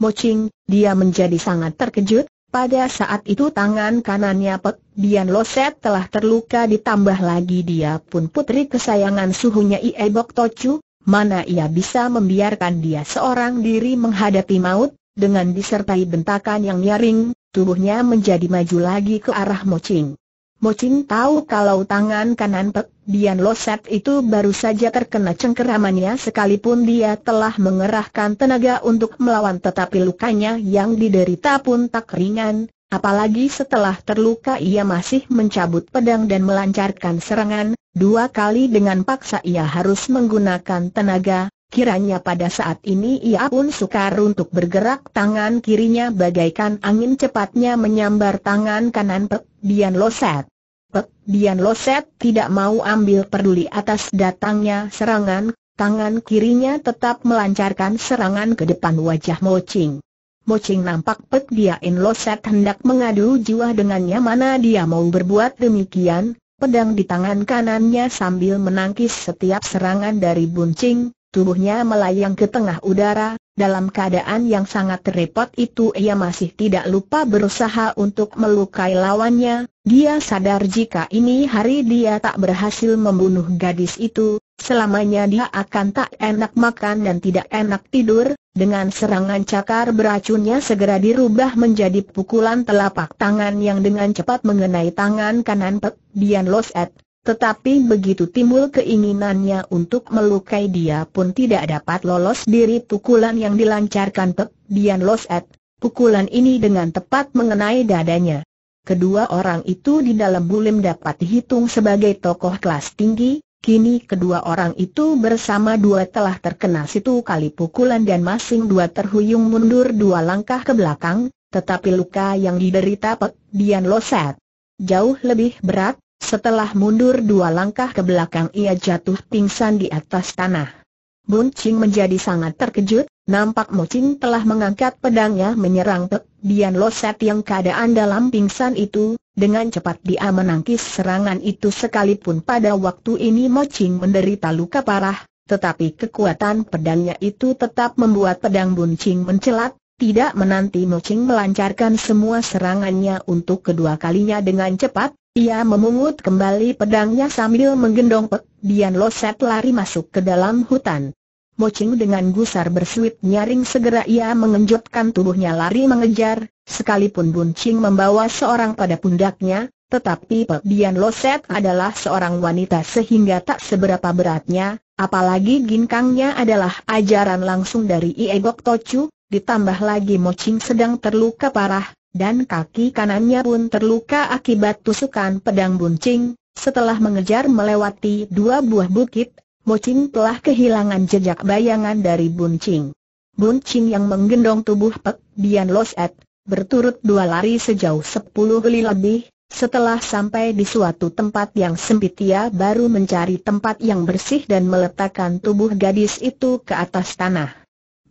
Mo Ching. Dia menjadi sangat terkejut. Pada saat itu tangan kanannya Pek Bian Loset telah terluka, ditambah lagi dia pun putri kesayangan suhunya Iebok Tochu. Mana ia bisa membiarkan dia seorang diri menghadapi maut. Dengan disertai bentakan yang nyaring, tubuhnya menjadi maju lagi ke arah Mo Ching. Mo Ching tahu kalau tangan kanan Pek Bian Loset itu baru saja terkena cengkeramannya, sekalipun dia telah mengerahkan tenaga untuk melawan, tetapi lukanya yang diderita pun tak ringan. Apalagi setelah terluka ia masih mencabut pedang dan melancarkan serangan. Dua kali dengan paksa ia harus menggunakan tenaga. Kiranya pada saat ini ia pun sukar untuk bergerak, tangan kirinya bagaikan angin cepatnya menyambar tangan kanan Pek Bian Loset. Pek Bian Loset tidak mau ambil peduli atas datangnya serangan, tangan kirinya tetap melancarkan serangan ke depan wajah Mo Ching. Mo Ching nampak Pek Bian Loset hendak mengadu jiwa dengannya, mana dia mau berbuat demikian. Pedang di tangan kanannya sambil menangkis setiap serangan dari Bun Ching. Tubuhnya melayang ke tengah udara. Dalam keadaan yang sangat repot itu ia masih tidak lupa berusaha untuk melukai lawannya. Dia sadar jika ini hari dia tak berhasil membunuh gadis itu, selamanya dia akan tak enak makan dan tidak enak tidur. Dengan serangan cakar beracunnya segera dirubah menjadi pukulan telapak tangan yang dengan cepat mengenai tangan kanan Pek Bian Loset. Tetapi begitu timbul keinginannya untuk melukai, dia pun tidak dapat lolos dari pukulan yang dilancarkan Pek Bian Loset. Pukulan ini dengan tepat mengenai dadanya. Kedua orang itu di dalam bulim dapat dihitung sebagai tokoh kelas tinggi. Kini kedua orang itu bersama dua telah terkena situ kali pukulan dan masing dua terhuyung mundur dua langkah ke belakang. Tetapi luka yang diderita Pek Bian Loset jauh lebih berat. Setelah mundur dua langkah ke belakang ia jatuh pingsan di atas tanah. Bun Ching menjadi sangat terkejut, nampak Mo Ching telah mengangkat pedangnya menyerang Pek Bian Loset yang keadaan dalam pingsan itu. Dengan cepat dia menangkis serangan itu, sekalipun pada waktu ini Mo Ching menderita luka parah, tetapi kekuatan pedangnya itu tetap membuat pedang Bun Ching mencelat. Tidak menanti Mo Ching melancarkan semua serangannya untuk kedua kalinya dengan cepat. Ia memungut kembali pedangnya sambil menggendong Pek Bian Loset lari masuk ke dalam hutan. Mo Ching dengan gusar bersuit nyaring, segera ia mengenjotkan tubuhnya lari mengejar. Sekalipun Bun Ching membawa seorang pada pundaknya, tetapi Pek Bian Loset adalah seorang wanita sehingga tak seberapa beratnya. Apalagi Gin Kangnya adalah ajaran langsung dari Iebok Tochu. Ditambah lagi Mo Ching sedang terluka parah dan kaki kanannya pun terluka akibat tusukan pedang Bun Ching. Setelah mengejar melewati dua buah bukit, Mo Ching telah kehilangan jejak bayangan dari Bun Ching. Bun Ching yang menggendong tubuh Pek Bian Loset berturut dua lari sejauh sepuluh kali lebih. Setelah sampai di suatu tempat yang sempit ia baru mencari tempat yang bersih dan meletakkan tubuh gadis itu ke atas tanah.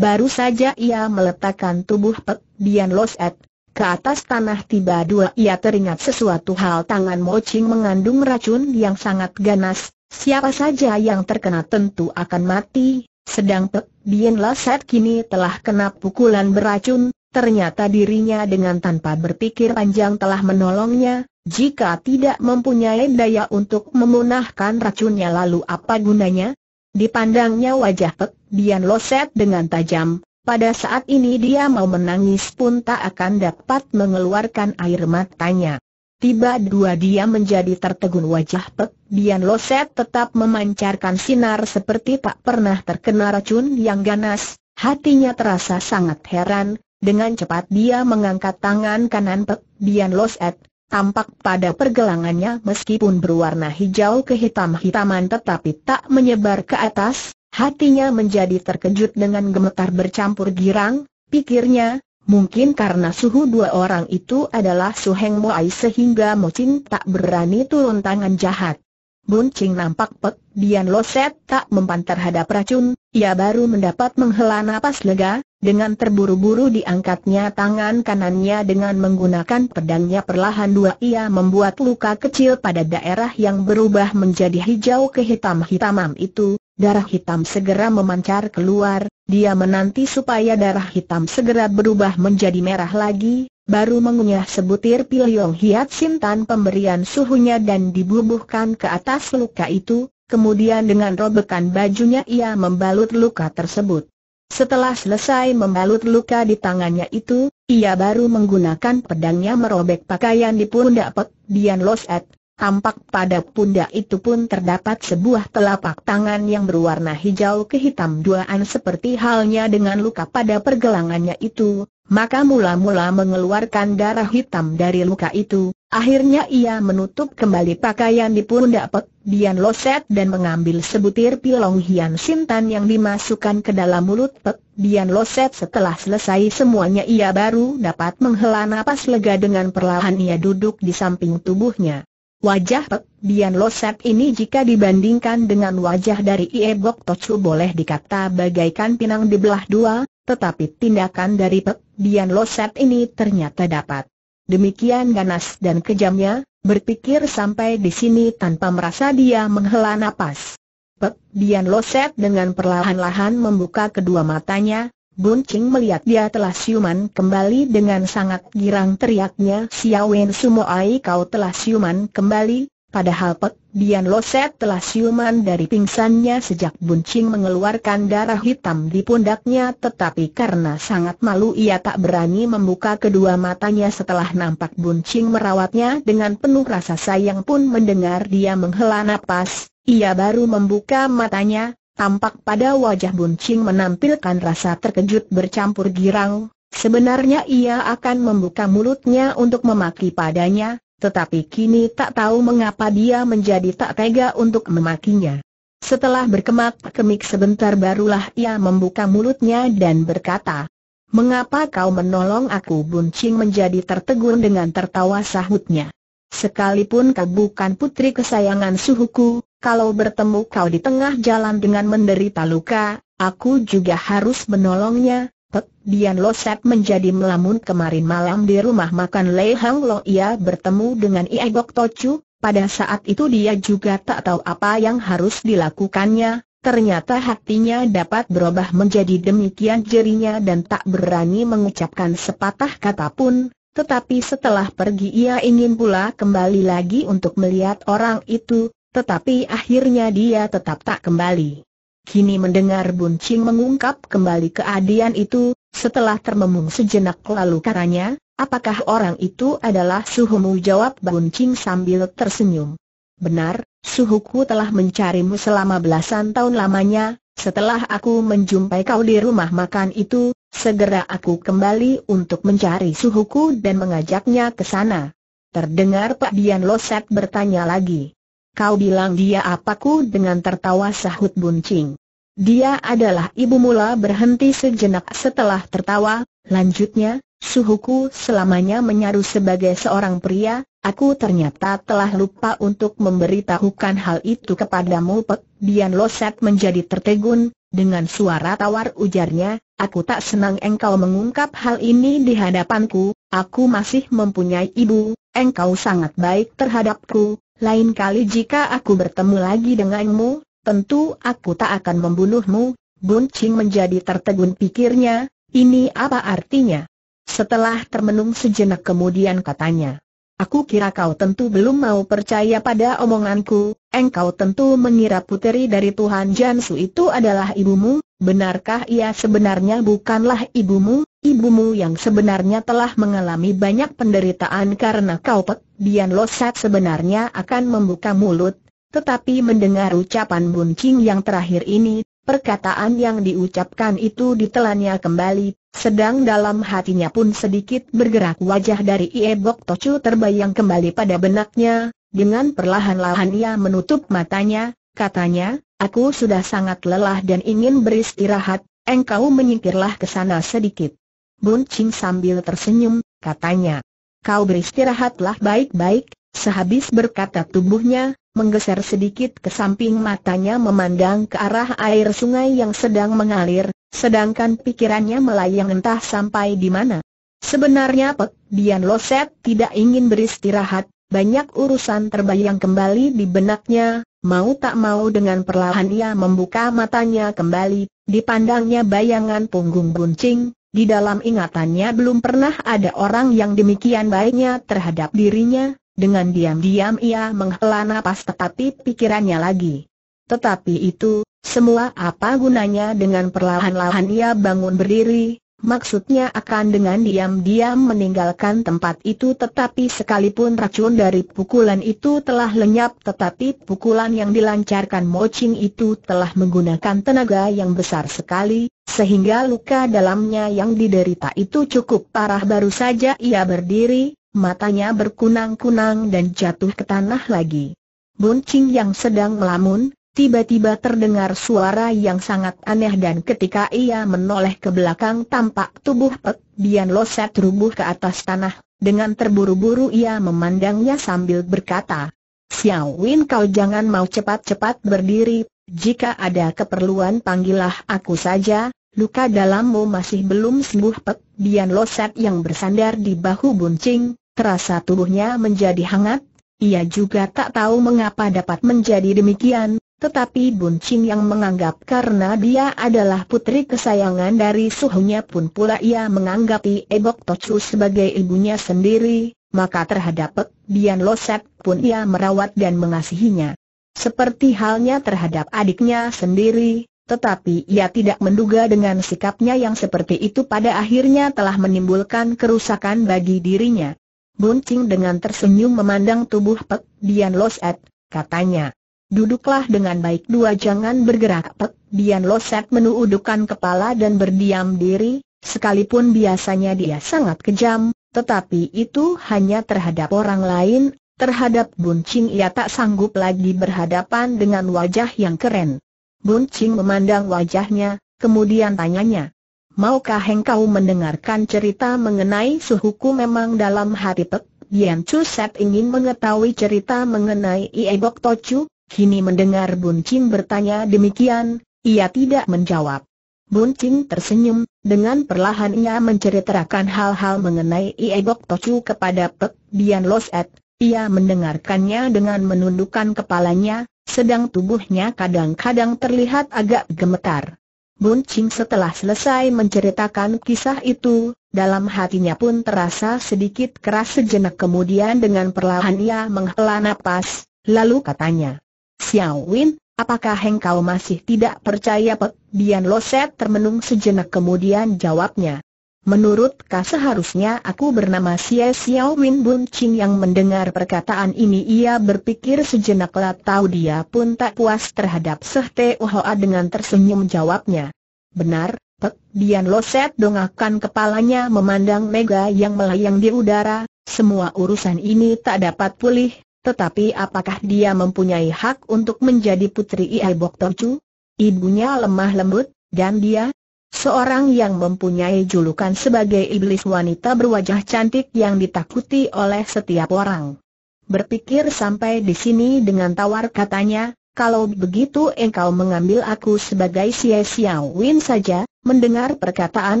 Baru saja ia meletakkan tubuh Pek Bian Loset ke atas tanah, tiba dua ia teringat sesuatu hal. Tangan Mo Ching mengandung racun yang sangat ganas. Siapa saja yang terkena tentu akan mati. Sedang Pek Bian Loset kini telah kena pukulan beracun. Ternyata dirinya dengan tanpa berpikir panjang telah menolongnya. Jika tidak mempunyai daya untuk memunahkan racunnya, lalu apa gunanya? Dipandangnya wajah Pek Bian Loset dengan tajam. Pada saat ini dia mau menangis pun tak akan dapat mengeluarkan air matanya. tiba-tiba dia menjadi tertegun. Wajah Pek Bian Loset tetap memancarkan sinar seperti tak pernah terkena racun yang ganas. Hatinya terasa sangat heran. Dengan cepat dia mengangkat tangan kanan Pek Bian Loset. Tampak pada pergelangannya meskipun berwarna hijau kehitam-hitaman tetapi tak menyebar ke atas. Hatinya menjadi terkejut dengan gemetar bercampur girang. Pikirnya, mungkin karena suhu dua orang itu adalah suheng moai sehingga Mo Ching tak berani turun tangan jahat. Bun Ching nampak Pek Bian Loset tak mempan terhadap racun. Ia baru mendapat menghela napas lega. Dengan terburu-buru diangkatnya tangan kanannya dengan menggunakan pedangnya perlahan dua ia membuat luka kecil pada daerah yang berubah menjadi hijau kehitam-hitaman itu. Darah hitam segera memancar keluar. Dia menanti supaya darah hitam segera berubah menjadi merah lagi, baru mengunyah sebutir pil Yong Hiat Sintan pemberian suhunya dan dibubuhkan ke atas luka itu. Kemudian dengan robekan bajunya ia membalut luka tersebut. Setelah selesai membalut luka di tangannya itu, ia baru menggunakan pedangnya merobek pakaian di pundak Pek Bian Loset. Tampak pada pundak itu pun terdapat sebuah telapak tangan yang berwarna hijau kehitam duaan seperti halnya dengan luka pada pergelangannya itu. Maka mula-mula mengeluarkan darah hitam dari luka itu. Akhirnya ia menutup kembali pakaian di pundak Pek Bian Loset dan mengambil sebutir pilong hian sintan yang dimasukkan ke dalam mulut Pek Bian Loset. Setelah selesai semuanya ia baru dapat menghela napas lega. Dengan perlahan ia duduk di samping tubuhnya. Wajah Pek Bian Loset ini jika dibandingkan dengan wajah dari Iebok Tochu boleh dikata bagaikan pinang dibelah dua, tetapi tindakan dari Pek Bian Loset ini ternyata dapat demikian ganas dan kejamnya. Berpikir sampai di sini tanpa merasa dia menghela napas. Pek Bian Loset dengan perlahan-lahan membuka kedua matanya. Bun Ching melihat dia telah siuman kembali dengan sangat girang. Teriaknya, "Xiao Wen Sumuai, kau telah siuman kembali." Padahal Pek Bian Loset telah siuman dari pingsannya sejak Bun Ching mengeluarkan darah hitam di pundaknya, tetapi karena sangat malu ia tak berani membuka kedua matanya. Setelah nampak Bun Ching merawatnya dengan penuh rasa sayang pun mendengar dia menghela napas, ia baru membuka matanya. Tampak pada wajah Bun Ching menampilkan rasa terkejut bercampur girang. Sebenarnya ia akan membuka mulutnya untuk memaki padanya, tetapi kini tak tahu mengapa dia menjadi tak tega untuk memakinya. Setelah berkemak-kemik sebentar barulah ia membuka mulutnya dan berkata, "Mengapa kau menolong aku?" Bun Ching menjadi tertegun dengan tertawa sahutnya, "Sekalipun kau bukan putri kesayangan suhuku, kalau bertemu kau di tengah jalan dengan menderita luka, aku juga harus menolongnya." Pek Bian Loset menjadi melamun. Kemarin malam di rumah makan Lehang Lo ia bertemu dengan Iebok Tochu. Pada saat itu dia juga tak tahu apa yang harus dilakukannya. Ternyata hatinya dapat berubah menjadi demikian jerinya dan tak berani mengucapkan sepatah kata pun. Tetapi setelah pergi ia ingin pula kembali lagi untuk melihat orang itu. Tetapi akhirnya dia tetap tak kembali. Kini mendengar Bun Ching mengungkap kembali keadian itu, setelah termenung sejenak lalu katanya, "Apakah orang itu adalah suhumu?" Jawab Bun Ching sambil tersenyum, "Benar, suhuku telah mencarimu selama belasan tahun lamanya. Setelah aku menjumpai kau di rumah makan itu, segera aku kembali untuk mencari suhuku dan mengajaknya ke sana." Terdengar Pek Bian Loset bertanya lagi, "Kau bilang dia apaku?" Dengan tertawa sahut Bun Ching, "Dia adalah ibu." Mula berhenti sejenak setelah tertawa, lanjutnya, "Suhuku selamanya menyaru sebagai seorang pria. Aku ternyata telah lupa untuk memberitahukan hal itu kepadamu." Pek Bian Loset menjadi tertegun. Dengan suara tawar ujarnya, "Aku tak senang engkau mengungkap hal ini di hadapanku. Aku masih mempunyai ibu. Engkau sangat baik terhadapku. Lain kali jika aku bertemu lagi denganmu, tentu aku tak akan membunuhmu." Bun Ching menjadi tertegun. Pikirnya, ini apa artinya? Setelah termenung sejenak kemudian katanya, "Aku kira kau tentu belum mau percaya pada omonganku. Engkau tentu mengira puteri dari Tuan Jian Su itu adalah ibumu. Benarkah ia sebenarnya bukanlah ibumu?" Ibumu yang sebenarnya telah mengalami banyak penderitaan karena kau Pek Bian Loset sebenarnya akan membuka mulut, tetapi mendengar ucapan Bun Ching yang terakhir ini, perkataan yang diucapkan itu ditelannya kembali, sedang dalam hatinya pun sedikit bergerak. Wajah dari Iebok Tochu terbayang kembali pada benaknya, dengan perlahan-lahan ia menutup matanya, katanya, aku sudah sangat lelah dan ingin beristirahat, engkau menyingkirlah ke sana sedikit. Bun Ching sambil tersenyum, katanya, kau beristirahatlah baik-baik. Sehabis berkata tubuhnya menggeser sedikit ke samping, matanya memandang ke arah air sungai yang sedang mengalir, sedangkan pikirannya melayang entah sampai di mana. Sebenarnya Pek Bian Loset tidak ingin beristirahat, banyak urusan terbayang kembali di benaknya. Mau tak mau dengan perlahan ia membuka matanya kembali, dipandangnya bayangan punggung Bun Ching. Di dalam ingatannya belum pernah ada orang yang demikian baiknya terhadap dirinya. Dengan diam-diam ia menghela napas, tetapi pikirannya lagi. Tetapi itu, semua apa gunanya? Dengan perlahan-lahan ia bangun berdiri, maksudnya akan dengan diam-diam meninggalkan tempat itu. Tetapi sekalipun racun dari pukulan itu telah lenyap, tetapi pukulan yang dilancarkan Mo Ching itu telah menggunakan tenaga yang besar sekali, sehingga luka dalamnya yang diderita itu cukup parah. Baru saja ia berdiri, matanya berkunang-kunang dan jatuh ke tanah lagi. Bun Ching yang sedang melamun, tiba-tiba terdengar suara yang sangat aneh, dan ketika ia menoleh ke belakang tampak tubuh Pek Bian Loset rubuh ke atas tanah. Dengan terburu-buru ia memandangnya sambil berkata, Xiao Wen, kau jangan mau cepat-cepat berdiri, jika ada keperluan panggillah aku saja. Luka dalammu masih belum sembuh. Pek Bian Loset yang bersandar di bahu Bun Ching, terasa tubuhnya menjadi hangat. Ia juga tak tahu mengapa dapat menjadi demikian, tetapi Bun Ching yang menganggap karena dia adalah putri kesayangan dari suhunya pun pula ia menganggap Iebok Tochu sebagai ibunya sendiri, maka terhadap Pek Bian Loset pun ia merawat dan mengasihinya seperti halnya terhadap adiknya sendiri. Tetapi ia tidak menduga dengan sikapnya yang seperti itu pada akhirnya telah menimbulkan kerusakan bagi dirinya. Bun Ching dengan tersenyum memandang tubuh Pek Bian Loset, katanya, duduklah dengan baik dua, jangan bergerak. Pek Bian Loset menundukkan kepala dan berdiam diri, sekalipun biasanya dia sangat kejam, tetapi itu hanya terhadap orang lain. Terhadap Bun Ching ia tak sanggup lagi berhadapan dengan wajah yang keren. Bun Ching memandang wajahnya, kemudian tanyanya, maukah engkau mendengarkan cerita mengenai suhuku? Memang dalam hati Pek Bian Loset ingin mengetahui cerita mengenai Iebok Tochu. Kini mendengar Bun Ching bertanya demikian, ia tidak menjawab. Bun Ching tersenyum, dengan perlahan ia menceritakan hal-hal mengenai Iebok Tochu kepada Pek Bian Loset. Ia mendengarkannya dengan menundukkan kepalanya, sedang tubuhnya kadang-kadang terlihat agak gemetar. Bun Ching setelah selesai menceritakan kisah itu, dalam hatinya pun terasa sedikit keras sejenak, kemudian dengan perlahan ia menghela napas, lalu katanya, Xiao Wen, apakah engkau masih tidak percaya? Pek Bian Loset termenung sejenak, kemudian jawabnya, menurutkah seharusnya aku bernama Xie Xiao Wen? Bun Ching yang mendengar perkataan ini ia berpikir sejenak, lah tahu dia pun tak puas terhadap Sehte Hoa, dengan tersenyum jawabnya, benar. Pek Bian Loset dongakkan kepalanya memandang mega yang melayang di udara. Semua urusan ini tak dapat pulih, tetapi apakah dia mempunyai hak untuk menjadi putri Iebok Tochu? Ibunya lemah lembut, dan dia seorang yang mempunyai julukan sebagai iblis, wanita berwajah cantik yang ditakuti oleh setiap orang. Berpikir sampai di sini dengan tawar katanya, kalau begitu engkau mengambil aku sebagai Xie Xiao Wen saja. Mendengar perkataan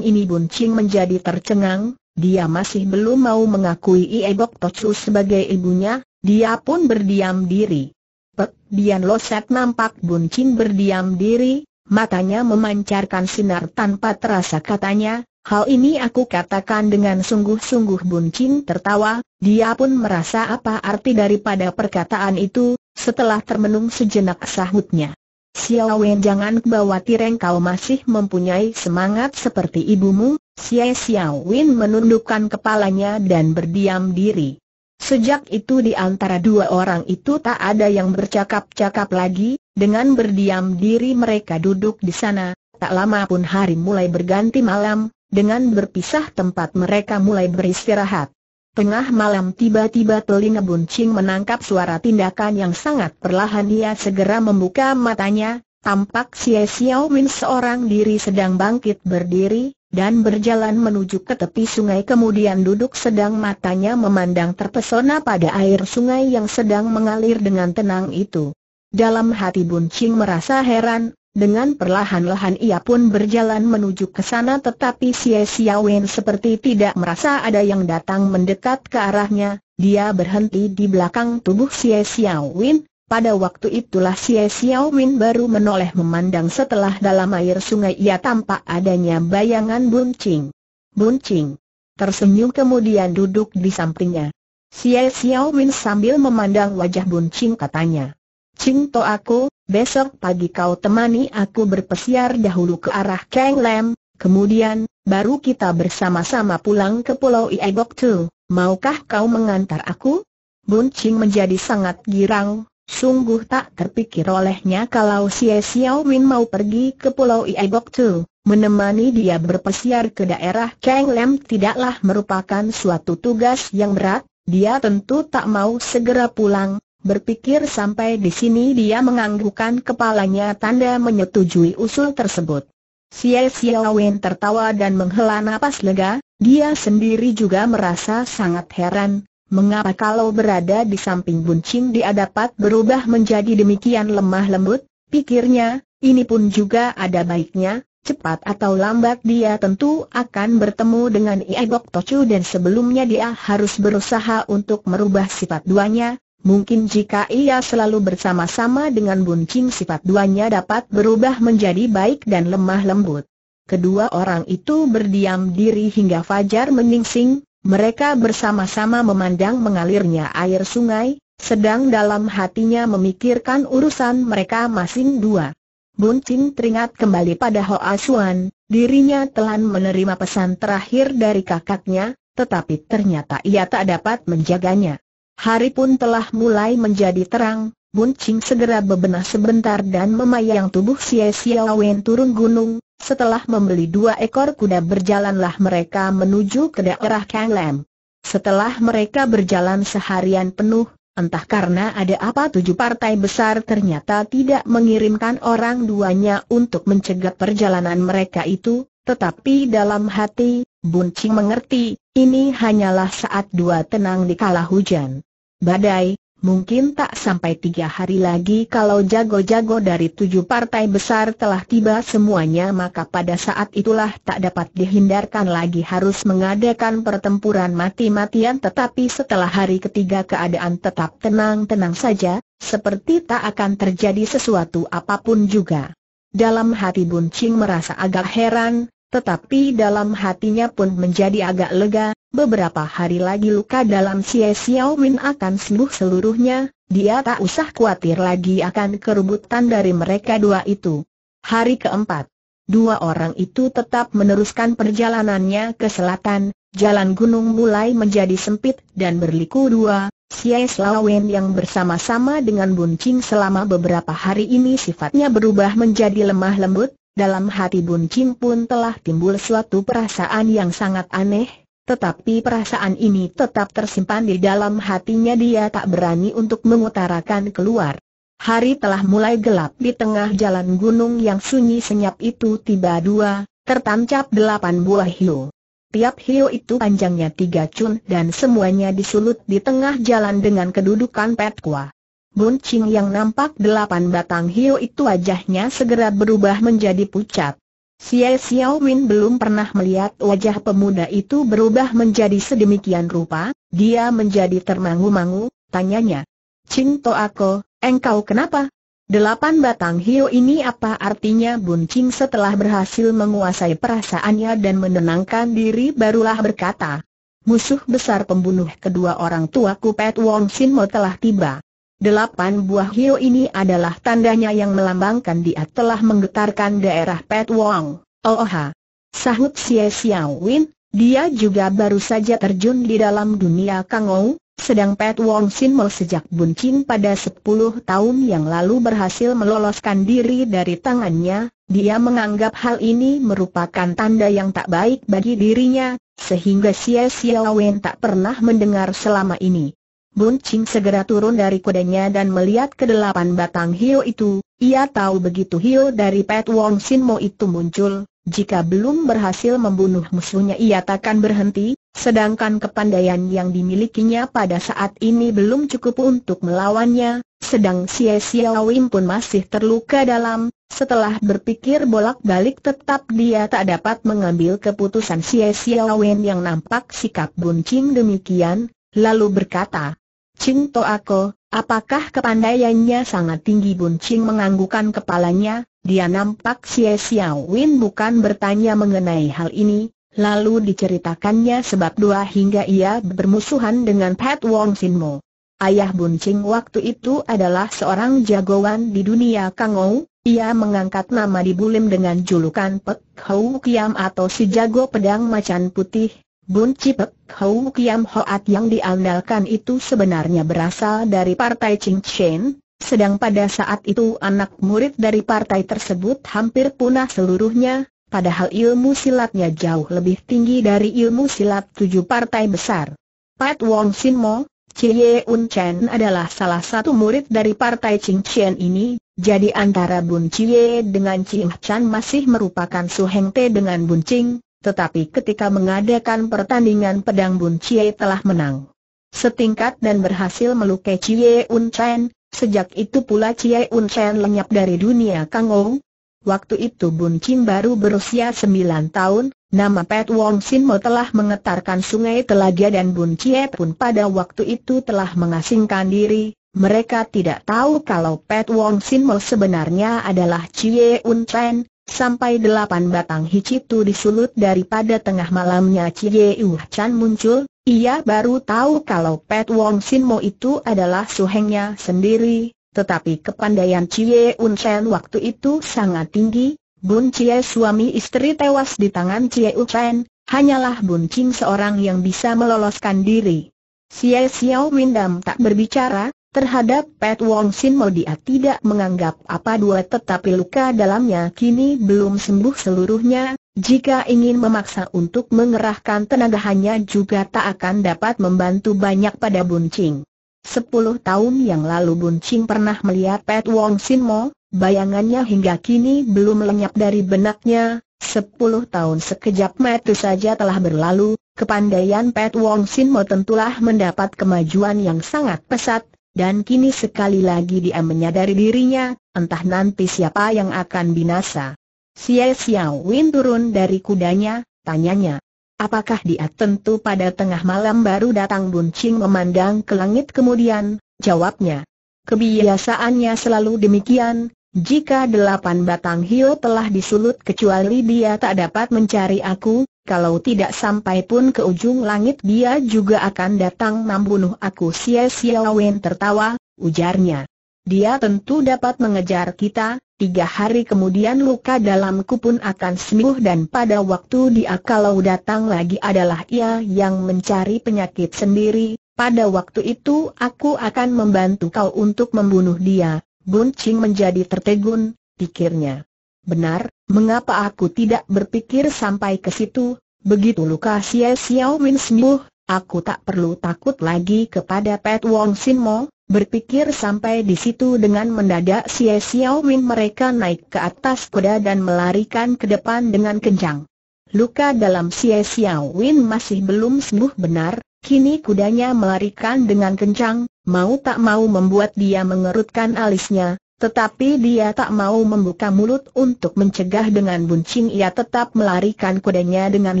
ini Bun Ching menjadi tercengang, dia masih belum mau mengakui Iebok Tochu sebagai ibunya, dia pun berdiam diri. Pek Bian Loset nampak Bun Ching berdiam diri, matanya memancarkan sinar tanpa terasa, katanya, hal ini aku katakan dengan sungguh-sungguh. Bun Ching tertawa, dia pun merasa apa arti daripada perkataan itu, setelah termenung sejenak sahutnya, Xiao Wen, jangan khawatir, engkau masih mempunyai semangat seperti ibumu, Xie Xiao Wen menundukkan kepalanya dan berdiam diri. Sejak itu di antara dua orang itu tak ada yang bercakap-cakap lagi. Dengan berdiam diri mereka duduk di sana. Tak lama pun hari mulai berganti malam. Dengan berpisah tempat mereka mulai beristirahat. Tengah malam tiba-tiba telinga Bun Ching menangkap suara tindakan yang sangat perlahan. Dia segera membuka matanya. Tampak Xie Xiao Wen seorang diri sedang bangkit berdiri, dan berjalan menuju ke tepi sungai kemudian duduk sedang matanya memandang terpesona pada air sungai yang sedang mengalir dengan tenang itu. Dalam hati Bun Ching merasa heran, dengan perlahan-lahan ia pun berjalan menuju ke sana tetapi Xie Xiao Wen seperti tidak merasa ada yang datang mendekat ke arahnya, dia berhenti di belakang tubuh Xie Xiao Wen. Pada waktu itulah Xie Xiao Wen baru menoleh memandang setelah dalam air sungai ia tampak adanya bayangan Bun Ching. Bun Ching tersenyum kemudian duduk di sampingnya. Xie Xiao Wen sambil memandang wajah Bun Ching katanya, "Ching To aku, besok pagi kau temani aku berpesiar dahulu ke arah Keng Lam, kemudian baru kita bersama-sama pulang ke Pulau Ie Gok Tu. Maukah kau mengantar aku?" Bun Ching menjadi sangat girang. Sungguh tak terpikir olehnya kalau Xie Xiao Wen mau pergi ke Pulau Ie Gok Tu. Menemani dia berpesiar ke daerah Keng Lam tidaklah merupakan suatu tugas yang berat. Dia tentu tak mau segera pulang. Berpikir sampai di sini dia menganggukkan kepalanya tanda menyetujui usul tersebut. Xie Xiao Wen tertawa dan menghela napas lega. Dia sendiri juga merasa sangat heran. Mengapa kalau berada di samping Bun Ching dia dapat berubah menjadi demikian lemah lembut? Pikirnya, ini pun juga ada baiknya. Cepat atau lambat dia tentu akan bertemu dengan Iebok Tochu dan sebelumnya dia harus berusaha untuk merubah sifat duanya. Mungkin jika ia selalu bersama-sama dengan Bun Ching sifat duanya dapat berubah menjadi baik dan lemah lembut. Kedua orang itu berdiam diri hingga fajar menyingsing. Mereka bersama-sama memandang mengalirnya air sungai, sedang dalam hatinya memikirkan urusan mereka masing dua. Bun Ching teringat kembali pada Ho Asuan, dirinya telah menerima pesan terakhir dari kakaknya, tetapi ternyata ia tak dapat menjaganya. Hari pun telah mulai menjadi terang, Bun Ching segera bebenah sebentar dan memayang tubuh Xie Xiao Wen turun gunung. Setelah membeli dua ekor kuda berjalanlah mereka menuju ke daerah Keng Lam. Setelah mereka berjalan seharian penuh, entah karena ada apa tujuh partai besar ternyata tidak mengirimkan orang duanya untuk mencegah perjalanan mereka itu, tetapi dalam hati, Bun Ching mengerti, ini hanyalah saat dua tenang di kala hujan. Badai. Mungkin tak sampai tiga hari lagi kalau jago-jago dari tujuh partai besar telah tiba semuanya maka pada saat itulah tak dapat dihindarkan lagi harus mengadakan pertempuran mati-matian tetapi setelah hari ketiga keadaan tetap tenang-tenang saja, seperti tak akan terjadi sesuatu apapun juga. Dalam hati Bun Ching merasa agak heran, tetapi dalam hatinya pun menjadi agak lega. Beberapa hari lagi luka dalam Xie Xiao Wen akan sembuh seluruhnya, dia tak usah khawatir lagi akan kerubutan dari mereka dua itu. Hari keempat, dua orang itu tetap meneruskan perjalanannya ke selatan, jalan gunung mulai menjadi sempit dan berliku dua. Xie Xiao Wen yang bersama-sama dengan Bun Ching selama beberapa hari ini sifatnya berubah menjadi lemah lembut, dalam hati Bun Ching pun telah timbul suatu perasaan yang sangat aneh. Tetapi perasaan ini tetap tersimpan di dalam hatinya, dia tak berani untuk mengutarakan keluar. Hari telah mulai gelap, di tengah jalan gunung yang sunyi senyap itu tiba dua, tertancap delapan buah hiu. Tiap hiu itu panjangnya tiga cun dan semuanya disulut di tengah jalan dengan kedudukan petkua. Bun Ching yang nampak delapan batang hiu itu wajahnya segera berubah menjadi pucat. Xie Xiao Wen belum pernah melihat wajah pemuda itu berubah menjadi sedemikian rupa. Dia menjadi termangu-mangu, tanyanya, "Ching To Ako, engkau kenapa? Delapan batang hiu ini apa artinya?" Bun Ching setelah berhasil menguasai perasaannya dan menenangkan diri barulah berkata, "Musuh besar pembunuh kedua orang tuaku Pet Wong Sin Mo telah tiba." Delapan buah hiu ini adalah tandanya yang melambangkan dia telah menggetarkan daerah Pet Wong. "Oh ha, sahut Xie Xiao Wen. Dia juga baru saja terjun di dalam dunia Kangou, sedang Pet Wong Sin Mo sejak Bun Ching pada sepuluh tahun yang lalu berhasil meloloskan diri dari tangannya. Dia menganggap hal ini merupakan tanda yang tak baik bagi dirinya, sehingga Xie Xiao Wen tak pernah mendengar selama ini. Bun Ching segera turun dari kudanya dan melihat kedelapan batang hiu itu. Ia tahu begitu hiu dari Pet Wong Sin Mo itu muncul, jika belum berhasil membunuh musuhnya ia takkan berhenti, sedangkan kepandaian yang dimilikinya pada saat ini belum cukup untuk melawannya. Sedang Xie Xiao Wen pun masih terluka dalam. Setelah berpikir bolak-balik tetap dia tak dapat mengambil keputusan. Xie Xiao Wen yang nampak sikap Bun Ching demikian, lalu berkata, "Ching To Ako, apakah kepandaiannya sangat tinggi?" Bun Ching menganggukkan kepalanya. Dia nampak Xie Xiao Wen bukan bertanya mengenai hal ini, lalu diceritakannya sebab dua hingga ia bermusuhan dengan Pat Wong Sin Mo. Ayah Bun Ching waktu itu adalah seorang jagoan di dunia Kangou. Ia mengangkat nama di Bulim dengan julukan Peck Hou Kiam atau si jago pedang macan putih. Bun Cipek Hau Kiam Hoat yang diandalkan itu sebenarnya berasal dari Partai Ching Chien, sedang pada saat itu anak murid dari partai tersebut hampir punah seluruhnya, padahal ilmu silatnya jauh lebih tinggi dari ilmu silat tujuh partai besar. Pat Wong Sin Mo, Cie Un Chien adalah salah satu murid dari Partai Ching Chien ini, jadi antara Bun Cie dengan Cie Yuh Chan masih merupakan suhengte dengan Bun Ching. Tetapi ketika mengadakan pertandingan pedang Bun Cie telah menang setingkat dan berhasil melukai Cie Un Chien. Sejak itu pula Cie Un Chien lenyap dari dunia Kangou. Waktu itu Bun Ching baru berusia sembilan tahun. Nama Pet Wong Sin Mo telah mengetarkan sungai telaga dan Bun Cie pun pada waktu itu telah mengasingkan diri. Mereka tidak tahu kalau Pet Wong Sin Mo sebenarnya adalah Cie Un Chien. Sampai delapan batang hiji itu disulut daripada tengah malamnya Cie Yuh Chan muncul, ia baru tahu kalau Pet Wong Sin Mo itu adalah suhengnya sendiri. Tetapi kepandaian Cie Un Chien waktu itu sangat tinggi. Bun Cie suami istri tewas di tangan Cie Yuh Chan. Hanyalah Bun Ching seorang yang bisa meloloskan diri. Xie Xiao Wen tak berbicara. Terhadap Pet Wong Sin Mo dia tidak menganggap apa dua, tetapi luka dalamnya kini belum sembuh seluruhnya. Jika ingin memaksa untuk mengerahkan tenaganya juga tak akan dapat membantu banyak pada Bun Ching. Sepuluh tahun yang lalu Bun Ching pernah melihat Pet Wong Sin Mo, bayangannya hingga kini belum lenyap dari benaknya. Sepuluh tahun sekejap mata saja telah berlalu, kepandaian Pet Wong Sin Mo tentulah mendapat kemajuan yang sangat pesat. Dan kini sekali lagi dia menyadari dirinya, entah nanti siapa yang akan binasa. Xie Xiao Wen turun dari kudanya, tanyanya, apakah dia tentu pada tengah malam baru datang? Bun Ching memandang ke langit kemudian, jawabnya, kebiasaannya selalu demikian, jika delapan batang hiu telah disulut kecuali dia tak dapat mencari aku, kalau tidak sampai pun ke ujung langit dia juga akan datang membunuh aku. Xie Xiao Wen tertawa, ujarnya, dia tentu dapat mengejar kita, tiga hari kemudian luka dalamku pun akan sembuh dan pada waktu dia kalau datang lagi adalah ia yang mencari penyakit sendiri, pada waktu itu aku akan membantu kau untuk membunuh dia. Bun Ching menjadi tertegun, pikirnya, benar, mengapa aku tidak berpikir sampai ke situ? Begitu luka Xie Xiao Wen sembuh, aku tak perlu takut lagi kepada Pet Wong Sin Mo. Berpikir sampai di situ dengan mendadak Xie Xiao Wen mereka naik ke atas kuda dan melarikan ke depan dengan kencang. Luka dalam Xie Xiao Wen masih belum sembuh benar. Kini kudanya melarikan dengan kencang, mau tak mau membuat dia mengerutkan alisnya. Tetapi dia tak mau membuka mulut untuk mencegah. Dengan Bun Ching ia tetap melarikan kudanya dengan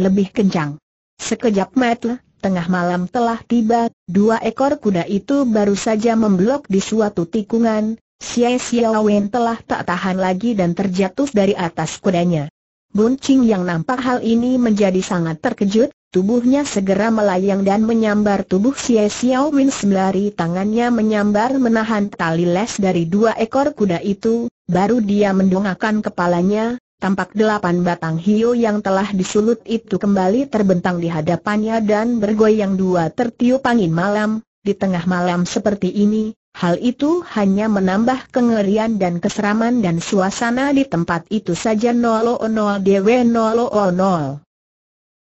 lebih kencang. Sekejap mata, tengah malam telah tiba. Dua ekor kuda itu baru saja memblok di suatu tikungan. Xie Xiao Wen telah tak tahan lagi dan terjatuh dari atas kudanya. Bun Ching yang nampak hal ini menjadi sangat terkejut. Tubuhnya segera melayang dan menyambar tubuh Xie Xiao Wen sembari tangannya menyambar menahan tali les dari dua ekor kuda itu. Baru dia mendongakkan kepalanya, tampak delapan batang hiu yang telah disulut itu kembali terbentang di hadapannya dan bergoyang dua tertiup angin malam. Di tengah malam seperti ini, hal itu hanya menambah kengerian dan keseraman, dan suasana di tempat itu saja nol nol dw nol nol.